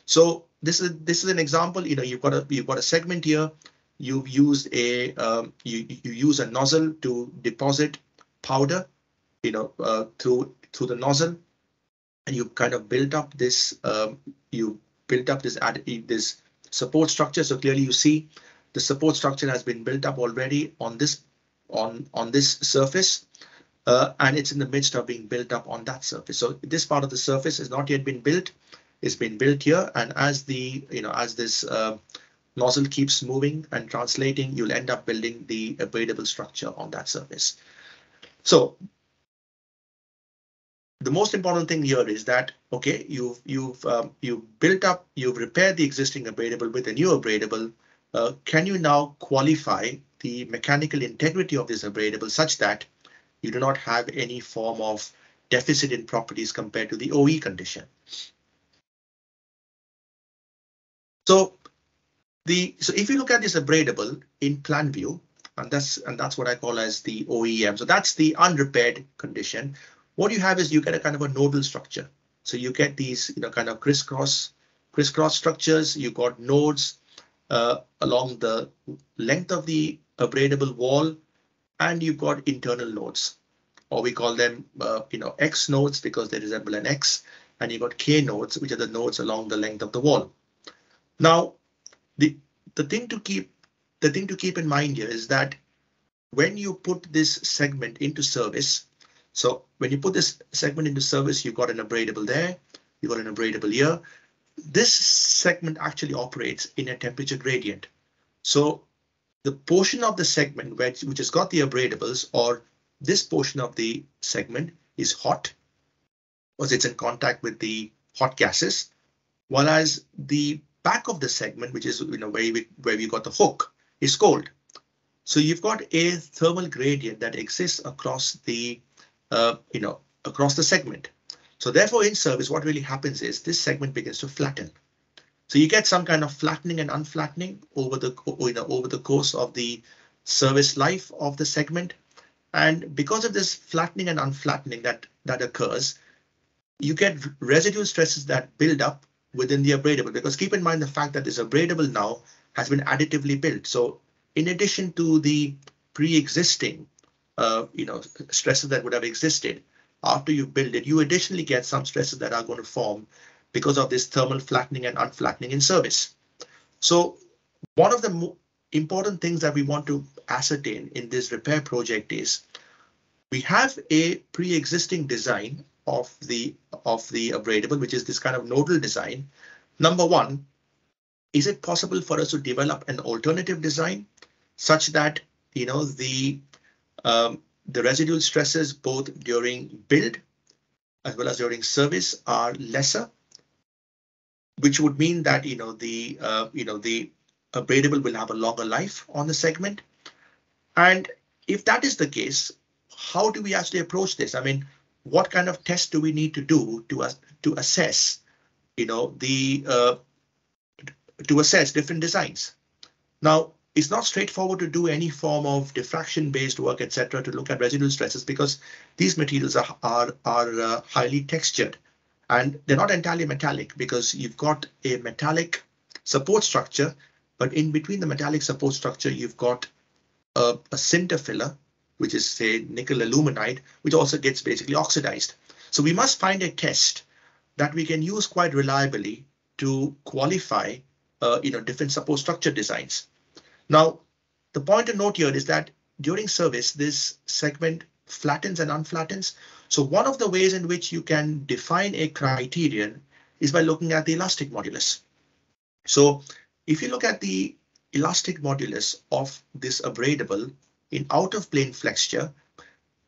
So this is an example. You've got a segment here. You've used a you use a nozzle to deposit powder, through the nozzle, and you kind of built up this this support structure. So clearly you see the support structure has been built up already on this. On this surface, and it's in the midst of being built up on that surface. So this part of the surface has not yet been built. It's been built here, and as the as this nozzle keeps moving and translating, you'll end up building the abradable structure on that surface. So the most important thing here is that, okay, you've built up, you've repaired the existing abradable with a new abradable. Can you now qualify the mechanical integrity of this abradable such that you do not have any form of deficit in properties compared to the OE condition? So if you look at this abradable in plan view, and that's what I call as the OEM. So that's the unrepaired condition. What you have is you get a kind of a nodal structure. So you get these kind of crisscross structures. You've got nodes along the length of the abradable wall, and you've got internal nodes, or we call them X nodes because they resemble an X, and you've got K nodes, which are the nodes along the length of the wall. Now, the thing to keep in mind here is that when you put this segment into service, so when you put this segment into service, you've got an abradable there, you've got an abradable here. This segment actually operates in a temperature gradient. So the portion of the segment which has got the abradables, or this portion of the segment, is hot because it's in contact with the hot gases, whereas the back of the segment, which is where we got the hook, is cold. So you've got a thermal gradient that exists across the across the segment. So therefore, in service, what really happens is this segment begins to flatten. So you get some kind of flattening and unflattening over the course of the service life of the segment. And because of this flattening and unflattening that occurs, you get residual stresses that build up within the abradable, because keep in mind the fact that this abradable now has been additively built. So in addition to the pre-existing stresses that would have existed after you build it, you additionally get some stresses that are going to form because of this thermal flattening and unflattening in service. So one of the important things that we want to ascertain in this repair project is we have a pre-existing design of the abradable, which is this kind of nodal design. Number one, is it possible for us to develop an alternative design such that the residual stresses both during build as well as during service are lesser, which would mean that the abradable will have a longer life on the segment? And if that is the case, how do we actually approach this? I mean, what kind of test do we need to do to assess to assess different designs? Now, it's not straightforward to do any form of diffraction-based work, etc., to look at residual stresses, because these materials are highly textured, and they're not entirely metallic, because you've got a metallic support structure, but in between the metallic support structure, you've got a sinter filler, which is, say, nickel aluminide, which also gets basically oxidized. So we must find a test that we can use quite reliably to qualify different support structure designs. Now, the point to note here is that during service, this segment flattens and unflattens. So one of the ways in which you can define a criterion is by looking at the elastic modulus. So if you look at the elastic modulus of this abradable in out of plane flexure,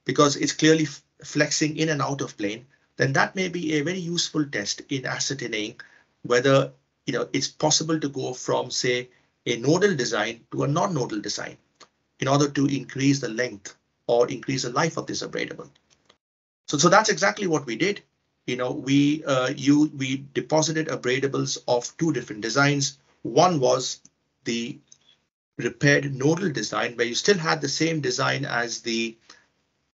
because it's clearly flexing in and out of plane, then that may be a very useful test in ascertaining whether it's possible to go from, say, a nodal design to a non-nodal design in order to increase the length or increase the life of this abradable. So that's exactly what we did. We deposited abradables of two different designs. One was the repaired nodal design, where you still had the same design as the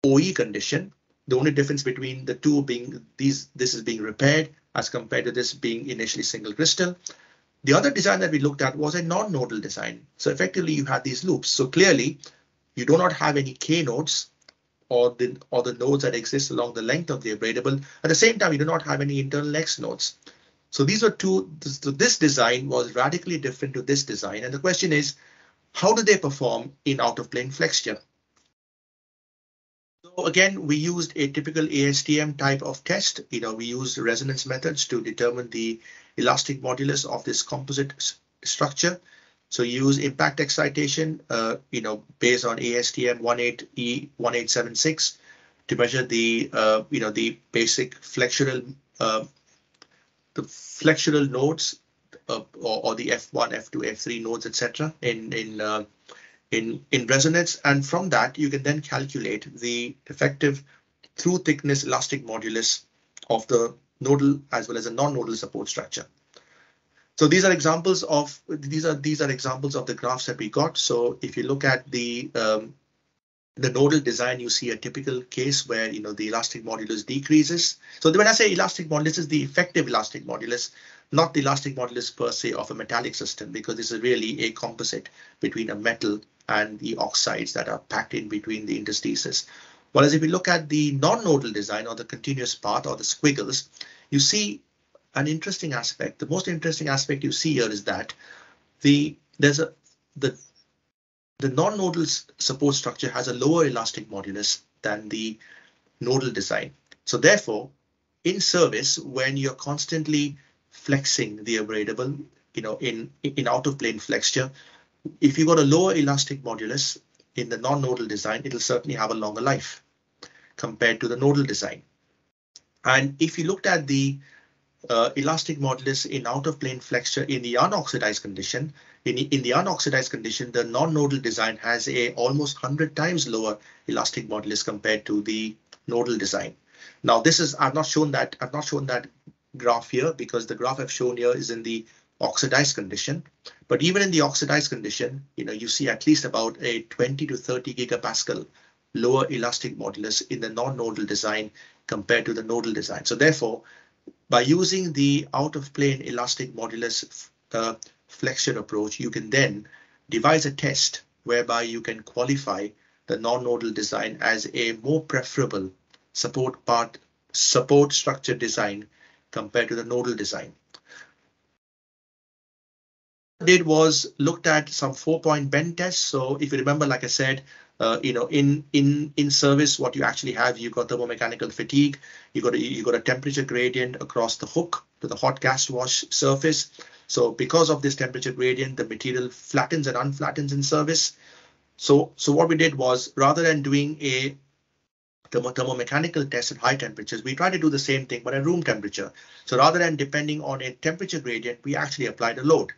OE condition. The only difference between the two being this is being repaired as compared to this being initially single crystal. The other design that we looked at was a non-nodal design. So effectively you had these loops. So clearly you do not have any K nodes or the nodes that exist along the length of the abradable. At the same time, you do not have any internal X nodes. So these are two. This design was radically different to this design. And the question is, how do they perform in out of plane flexure? So again, we used a typical ASTM type of test. We used resonance methods to determine the elastic modulus of this composite structure. So you use impact excitation, based on ASTM 18E1876 to measure the basic flexural flexural nodes or the F1, F2, F3 nodes, etc. in resonance, and from that you can then calculate the effective through thickness elastic modulus of the nodal as well as a non-nodal support structure. So these are examples of the graphs that we got. So if you look at the nodal design, you see a typical case where the elastic modulus decreases. So when I say elastic modulus, is the effective elastic modulus, not the elastic modulus per se of a metallic system, because this is really a composite between a metal and the oxides that are packed in between the interstices. Whereas if you look at the non-nodal design or the continuous path or the squiggles, you see an interesting aspect. The most interesting aspect you see here is that the non-nodal support structure has a lower elastic modulus than the nodal design. So therefore, in service, when you're constantly flexing the abradable, in out of plane flexure, if you got a lower elastic modulus in the non-nodal design, it'll certainly have a longer life compared to the nodal design. And if you looked at the elastic modulus in out of plane flexure in the unoxidized condition, in the unoxidized condition, the non-nodal design has a almost 100 times lower elastic modulus compared to the nodal design. Now this is, I've not shown that graph here, because the graph I've shown here is in the oxidized condition. But even in the oxidized condition, you see at least about a 20 to 30 gigapascal lower elastic modulus in the non-nodal design compared to the nodal design. So therefore, by using the out-of-plane elastic modulus flexure approach, you can then devise a test whereby you can qualify the non-nodal design as a more preferable support structure design compared to the nodal design. What I did was looked at some 4-point bend tests. So if you remember, like I said, in service, what you actually have, you've got thermomechanical fatigue, you've got a temperature gradient across the hook to the hot gas wash surface. So because of this temperature gradient, the material flattens and unflattens in service. So what we did was, rather than doing a thermomechanical test at high temperatures, we tried to do the same thing but at room temperature. So rather than depending on a temperature gradient, we actually applied a load.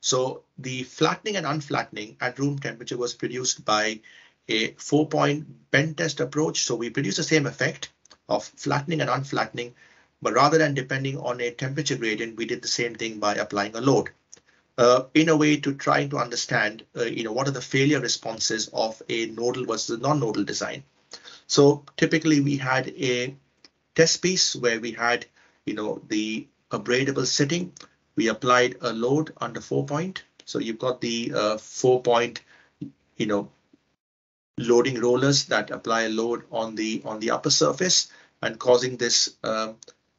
So the flattening and unflattening at room temperature was produced by a 4-point bend test approach. So we produce the same effect of flattening and unflattening, but rather than depending on a temperature gradient, we did the same thing by applying a load in a way to try to understand, what are the failure responses of a nodal versus non-nodal design. So typically we had a test piece where we had, the abradable sitting. We applied a load under 4-point. So you've got the 4-point, loading rollers that apply a load on the upper surface and causing this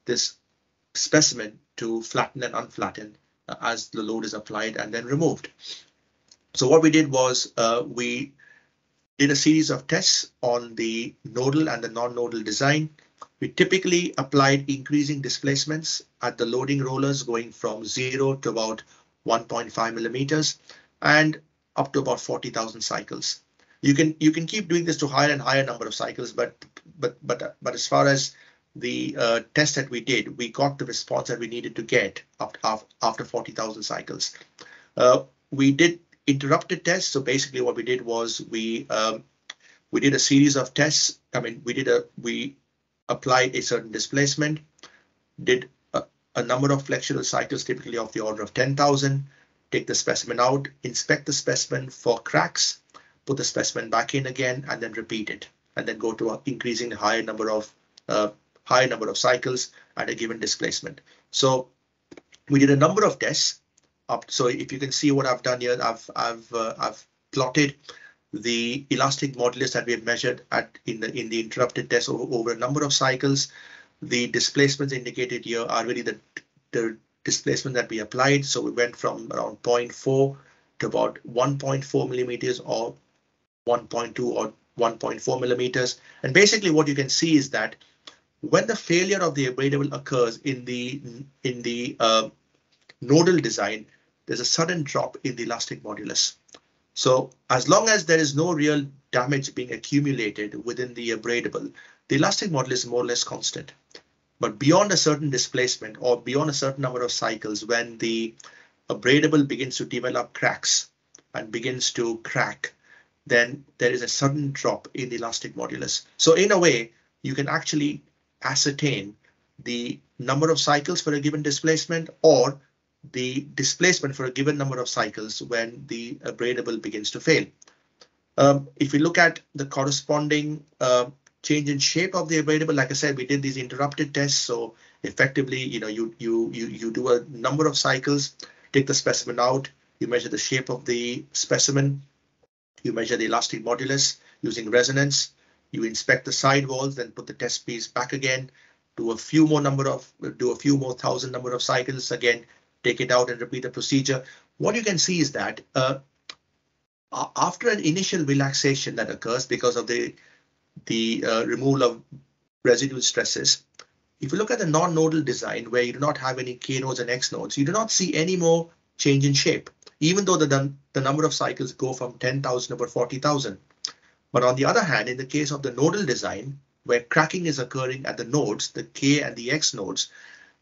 this specimen to flatten and unflatten as the load is applied and then removed. So what we did was we did a series of tests on the nodal and the non-nodal design. We typically applied increasing displacements at the loading rollers going from 0 to about 1.5 millimeters and up to about 40,000 cycles. You can keep doing this to higher and higher number of cycles, but as far as the test that we did, we got the response that we needed to get after 40,000 cycles. We did interrupted tests. So basically what we did was we did a series of tests. I mean, we applied a certain displacement, did a number of flexural cycles, typically of the order of 10,000, take the specimen out, inspect the specimen for cracks, put the specimen back in again, and then repeat it, and then go to an increasing higher number of cycles at a given displacement. So we did a number of tests. So if you can see what I've done here, I've plotted the elastic modulus that we have measured at in the interrupted test over a number of cycles. The displacements indicated here are really the displacement that we applied. So we went from around 0.4 to about 1.4 millimeters or 1.2 or 1.4 millimeters. And basically what you can see is that when the failure of the abradable occurs in the nodal design, there's a sudden drop in the elastic modulus. So as long as there is no real damage being accumulated within the abradable, the elastic modulus is more or less constant. But beyond a certain displacement or beyond a certain number of cycles, when the abradable begins to develop cracks and begins to crack, then there is a sudden drop in the elastic modulus. So in a way, you can actually ascertain the number of cycles for a given displacement or the displacement for a given number of cycles when the abradable begins to fail. If we look at the corresponding change in shape of the abradable, like I said, we did these interrupted tests. So effectively, you know, you do a number of cycles, take the specimen out, you measure the shape of the specimen, you measure the elastic modulus using resonance, you inspect the side walls, then put the test piece back again, do a few more thousand number of cycles again, take it out and repeat the procedure. What you can see is that after an initial relaxation that occurs because of the removal of residual stresses, if you look at the non-nodal design where you do not have any K nodes and X nodes, you do not see any more change in shape, even though the number of cycles go from 10,000 over 40,000. But on the other hand, in the case of the nodal design, where cracking is occurring at the nodes, the K and the X nodes,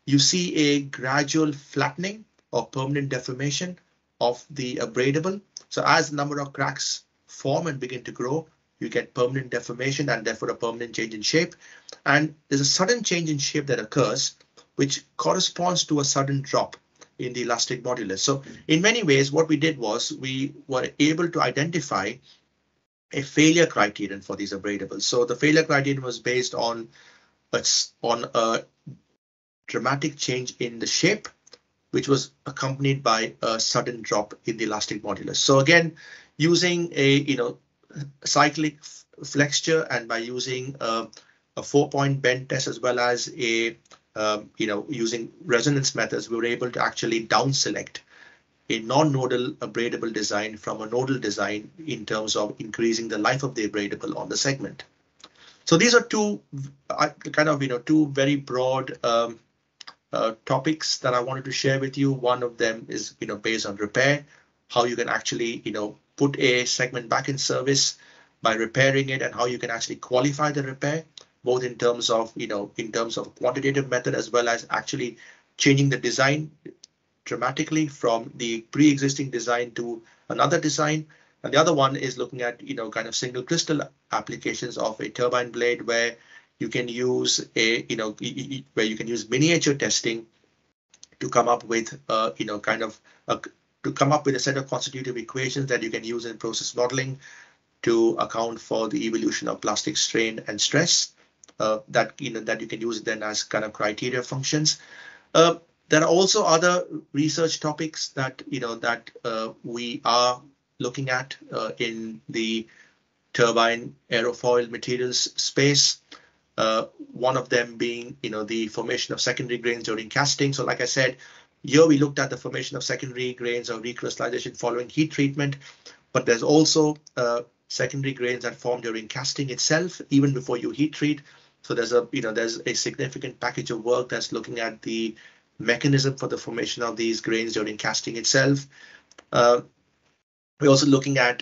you see a gradual flattening or permanent deformation of the abradable. So as the number of cracks form and begin to grow, you get permanent deformation and therefore a permanent change in shape. And there's a sudden change in shape that occurs, which corresponds to a sudden drop in the elastic modulus. So in many ways, what we did was we were able to identify a failure criterion for these abradables. So the failure criterion was based on a dramatic change in the shape, which was accompanied by a sudden drop in the elastic modulus. So again, using a cyclic flexure and by using a 4-point bend test as well as a using resonance methods, we were able to actually down select a non-nodal abradable design from a nodal design in terms of increasing the life of the abradable on the segment. So these are two kind of two very broad topics that I wanted to share with you. One of them is based on repair, how you can actually put a segment back in service by repairing it, and how you can actually qualify the repair, both in terms of quantitative method as well as actually changing the design dramatically from the pre-existing design to another design. And the other one is looking at kind of single crystal applications of a turbine blade, where you can use miniature testing to come up with a set of constitutive equations that you can use in process modeling to account for the evolution of plastic strain and stress that you can use then as kind of criteria functions. There are also other research topics that we are looking at in the turbine aerofoil materials space. One of them being the formation of secondary grains during casting. So like I said, here we looked at the formation of secondary grains or recrystallization following heat treatment, but there's also secondary grains that form during casting itself, even before you heat treat. So there's a significant package of work that's looking at the mechanism for the formation of these grains during casting itself. We're also looking at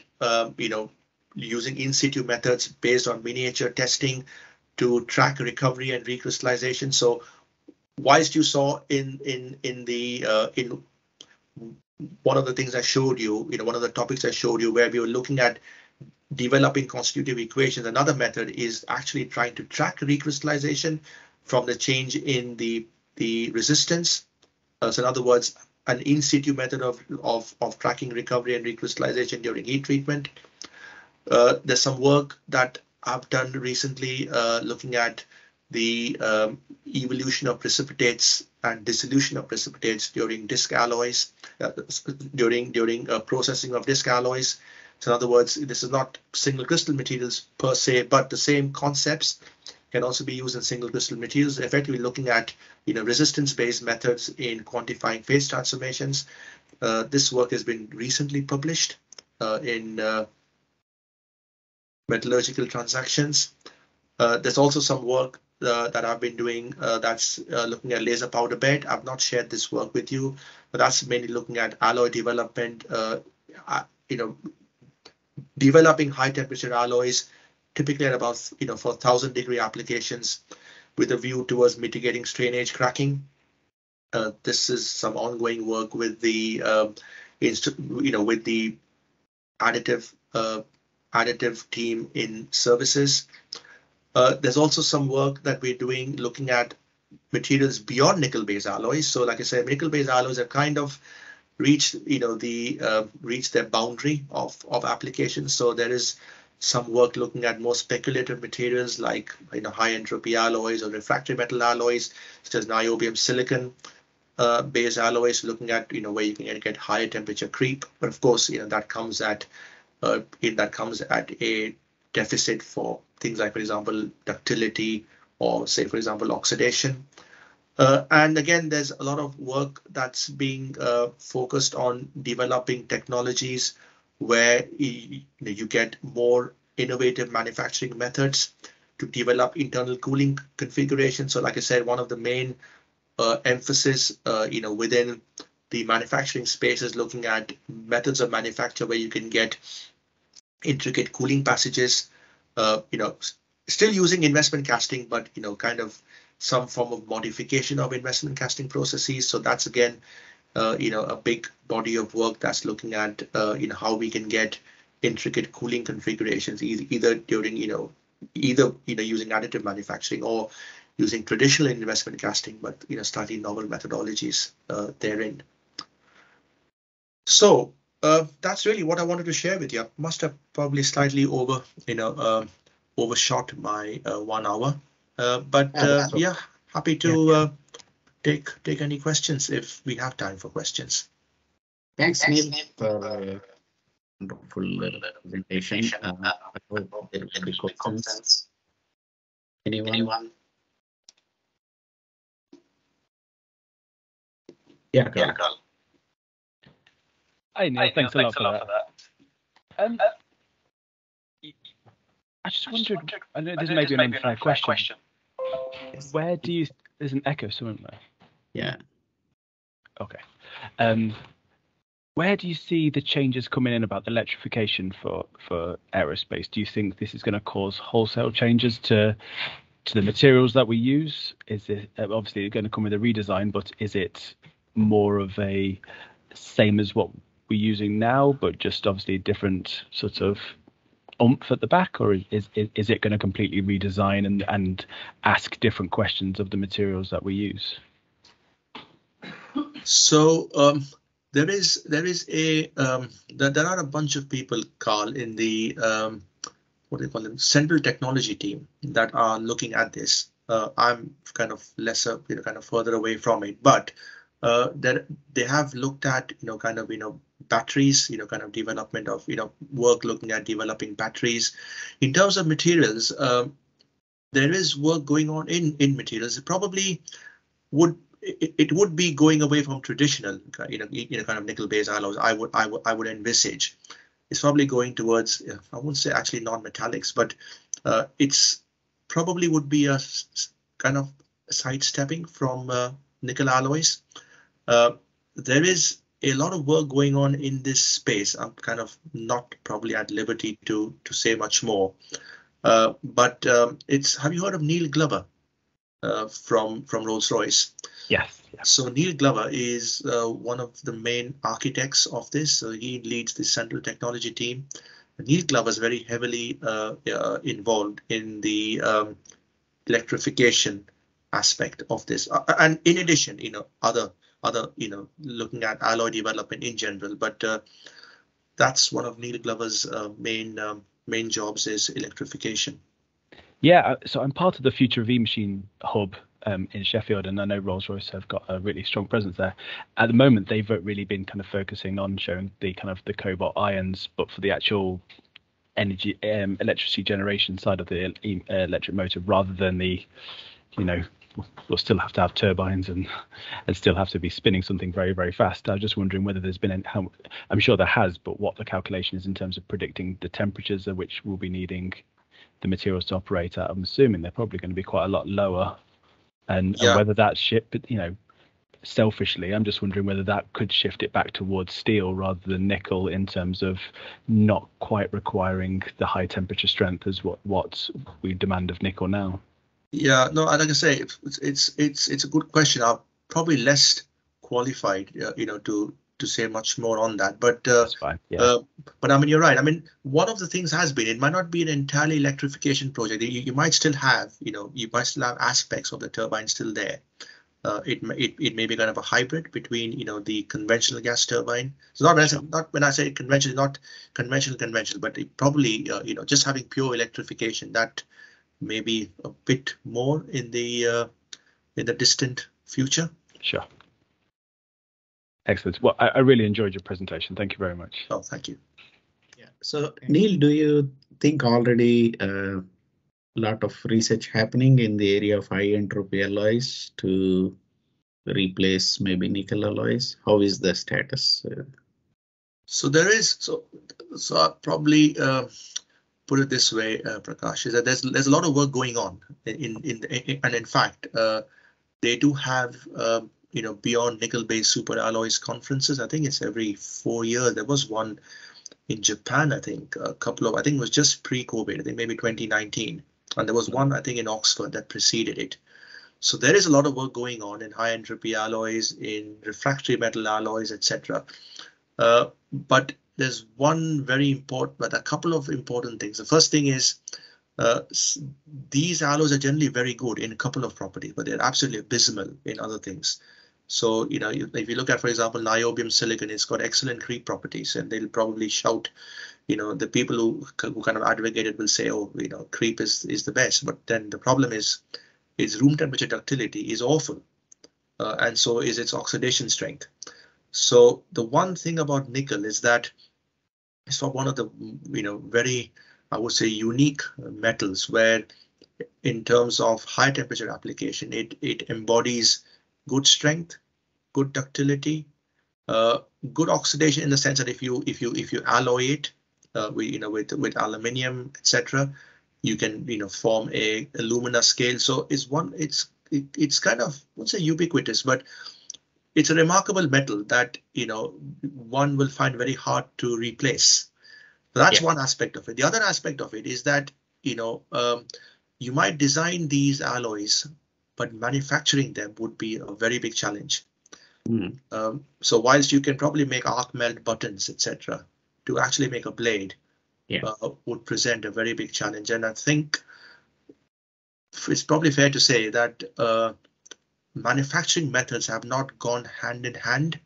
using in situ methods based on miniature testing to track recovery and recrystallization. So whilst you saw in one of the things I showed you, one of the topics I showed you where we were looking at developing constitutive equations, another method is actually trying to track recrystallization from the change in the resistance. So in other words, an in situ method of tracking recovery and recrystallization during heat treatment. There's some work that I've done recently looking at the evolution of precipitates and dissolution of precipitates during disc alloys, during processing of disc alloys. So in other words, this is not single crystal materials per se, but the same concepts can also be used in single crystal materials, effectively looking at resistance-based methods in quantifying phase transformations. This work has been recently published in Metallurgical Transactions. There's also some work that I've been doing that's looking at laser powder bed. I've not shared this work with you, but that's mainly looking at alloy development, developing high temperature alloys, typically at about, for 1000-degree applications with a view towards mitigating strain edge cracking. This is some ongoing work with the, with the additive team in services. There's also some work that we're doing looking at materials beyond nickel-based alloys. So like I said, nickel-based alloys have kind of reached, reached their boundary of application. So there is some work looking at more speculative materials like, high entropy alloys or refractory metal alloys, such as niobium silicon based alloys, looking at, where you can get higher temperature creep. But of course, that comes at a deficit for things like, for example, ductility or, say, for example, oxidation. And again, there's a lot of work that's being focused on developing technologies where you get more innovative manufacturing methods to develop internal cooling configurations. So like I said, one of the main emphasis, within the manufacturing space is looking at methods of manufacture where you can get intricate cooling passages, still using investment casting, but, kind of some form of modification of investment casting processes. So that's, again, a big body of work that's looking at, how we can get intricate cooling configurations, either during, using additive manufacturing or using traditional investment casting, but, slightly novel methodologies therein. So that's really what I wanted to share with you. I must have probably slightly overshot my 1 hour, but yeah, happy to take any questions if we have time for questions. Thanks, Neil, for wonderful presentation. I hope there will be questions. Anyone? Yeah, Carl. Hi, Neil. Thanks a lot for that. I just wondered, I know this may be an unfair question. Where do you, there's an echo somewhere. Yeah. Okay. Where do you see the changes coming in about the electrification for aerospace? Do you think this is going to cause wholesale changes to the materials that we use? Is it obviously going to come with a redesign, but is it more of a same as what we're using now, but just obviously a different sort of oomph at the back, or is it going to completely redesign and ask different questions of the materials that we use? So there are a bunch of people, Carl, in the what do you call them, central technology team that are looking at this. I'm kind of lesser, kind of further away from it, but they have looked at, batteries, development of, work looking at developing batteries. In terms of materials, there is work going on in materials. It probably would be going away from traditional, nickel-based alloys. I would envisage it's probably going towards, I won't say actually non-metallics, but it's probably would be a kind of sidestepping from nickel alloys. There is a lot of work going on in this space. I'm kind of not probably at liberty to say much more. But have you heard of Neil Glover from Rolls-Royce? Yes. So Neil Glover is one of the main architects of this. So he leads the central technology team. Neil Glover is very heavily involved in the electrification aspect of this, and in addition, other looking at alloy development in general. But that's one of Neil Glover's main jobs, is electrification. Yeah, so I'm part of the Future of E-Machine Hub in Sheffield, and I know Rolls-Royce have got a really strong presence there. At the moment, they've really been kind of focusing on showing the kind of the cobalt ions, but for the actual energy electricity generation side of the electric motor, rather than the, we'll still have to have turbines and still have to be spinning something very, very fast. I was just wondering whether there's been any, I'm sure there has, but what the calculation is in terms of predicting the temperatures at which we'll be needing the materials to operate at. I'm assuming they're probably going to be quite a lot lower. And whether that shift, selfishly, I'm just wondering whether that could shift it back towards steel rather than nickel, in terms of not quite requiring the high temperature strength as what we demand of nickel now. Yeah, no, like I say, it's a good question. I'm probably less qualified, to say much more on that. But that's fine. Yeah. But I mean, you're right. I mean, one of the things has been, it might not be an entirely electrification project. You might still have, aspects of the turbine still there. It may be kind of a hybrid between, the conventional gas turbine. So not when I say conventional, not conventional, but it probably, just having pure electrification, that maybe a bit more in the distant future. Sure. Excellent. Well, I really enjoyed your presentation. Thank you very much. Oh, thank you. Yeah. So, Neil, do you think already a lot of research happening in the area of high entropy alloys to replace maybe nickel alloys? How is the status? So there is. So probably. Put it this way, Prakash, is that there's a lot of work going on in fact, they do have beyond nickel-based super alloys conferences. I think it's every 4 years. There was one in Japan. I think it was just pre-COVID. I think maybe 2019, and there was one I think in Oxford that preceded it. So there is a lot of work going on in high entropy alloys, in refractory metal alloys, etc. But there's one very important, but a couple of important things. The first thing is these alloys are generally very good in a couple of properties, but they're absolutely abysmal in other things. So, if you look at, for example, niobium silicon, it's got excellent creep properties, and they'll probably shout, the people who kind of advocate it will say, oh, creep is the best. But then the problem is its room temperature ductility is awful, and so is its oxidation strength. So the one thing about nickel is that it's one of the, very, I would say, unique metals where, in terms of high temperature application, it embodies good strength, good ductility, good oxidation, in the sense that if you alloy it, with aluminium, etc., you can form a alumina scale. So it's kind of, I wouldn't say ubiquitous, but it's a remarkable metal that, one will find very hard to replace. So that's one aspect of it. The other aspect of it is that, you might design these alloys, but manufacturing them would be a very big challenge. Mm. So whilst you can probably make arc melt buttons, etc., to actually make a blade would present a very big challenge. And I think it's probably fair to say that manufacturing methods have not gone hand in hand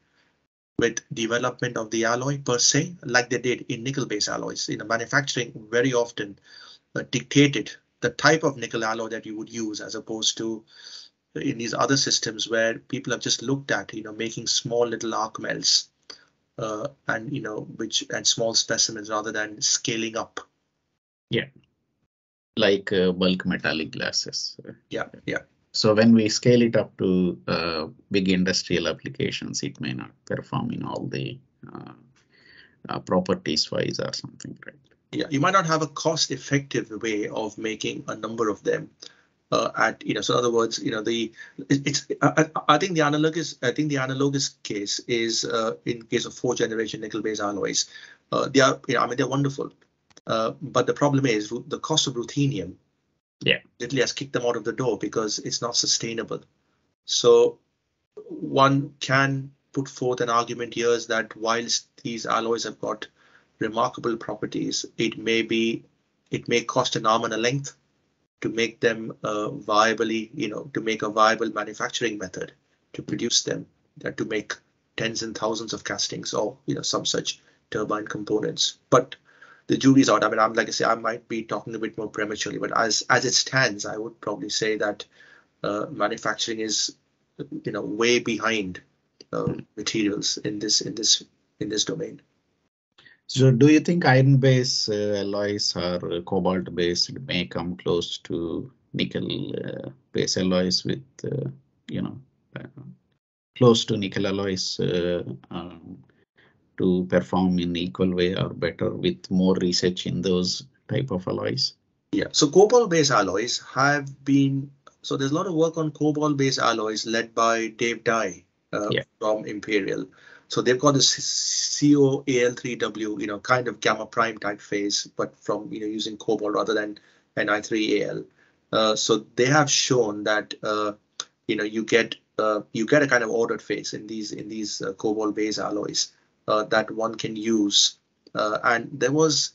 with development of the alloy per se, like they did in nickel-based alloys. Manufacturing very often dictated the type of nickel alloy that you would use, as opposed to in these other systems where people have just looked at, making small little arc melts and small specimens, rather than scaling up. Yeah, like bulk metallic glasses. Yeah. So when we scale it up to big industrial applications, it may not perform in all the properties wise or something, right? Yeah, you might not have a cost-effective way of making a number of them. So in other words, I think the analogous case is in case of 4th generation nickel-based alloys. They're wonderful, but the problem is the cost of ruthenium. Yeah, literally has kicked them out of the door because it's not sustainable. So one can put forth an argument here is that whilst these alloys have got remarkable properties, it may cost an arm and a length to make them viably, to make a viable manufacturing method to produce them, to make tens and thousands of castings or some such turbine components. But the jury's out. I mean, I might be talking a bit more prematurely, but as it stands, I would probably say that manufacturing is, way behind materials in this domain. So do you think iron-based alloys or cobalt-based may come close to nickel-based alloys with, close to nickel alloys to perform in equal way or better with more research in those type of alloys? Yeah, so cobalt-based alloys have been, so there's a lot of work on cobalt-based alloys led by Dave Dye from Imperial. So they've got this CoAl3W, kind of gamma prime type phase, but from, using cobalt rather than Ni3Al. So they have shown that, you get a kind of ordered phase in these cobalt-based alloys that one can use. And there was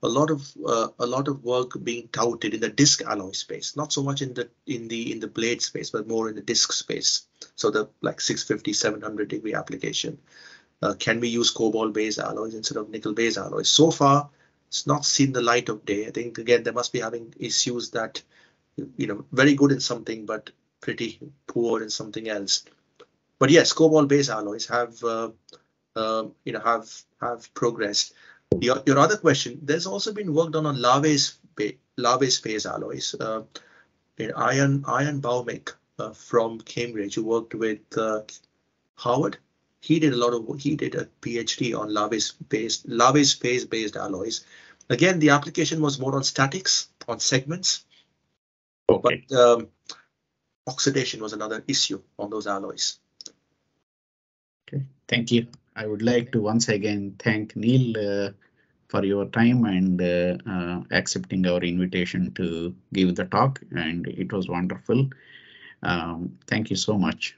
a lot of work being touted in the disc alloy space, not so much in the blade space, but more in the disc space. So the 650, 700 degree application. Can we use cobalt-based alloys instead of nickel-based alloys? So far, it's not seen the light of day. I think again they must be having issues that, very good in something but pretty poor in something else. But yes, cobalt-based alloys have progressed. Your other question, there's also been work done on Laves-based alloys. Iron Baumick from Cambridge, who worked with Howard, he did a PhD on Laves-based alloys. Again, the application was more on statics, on segments, okay. But oxidation was another issue on those alloys. Okay, thank you. I would like to once again thank Neil for your time and accepting our invitation to give the talk, and it was wonderful. Thank you so much.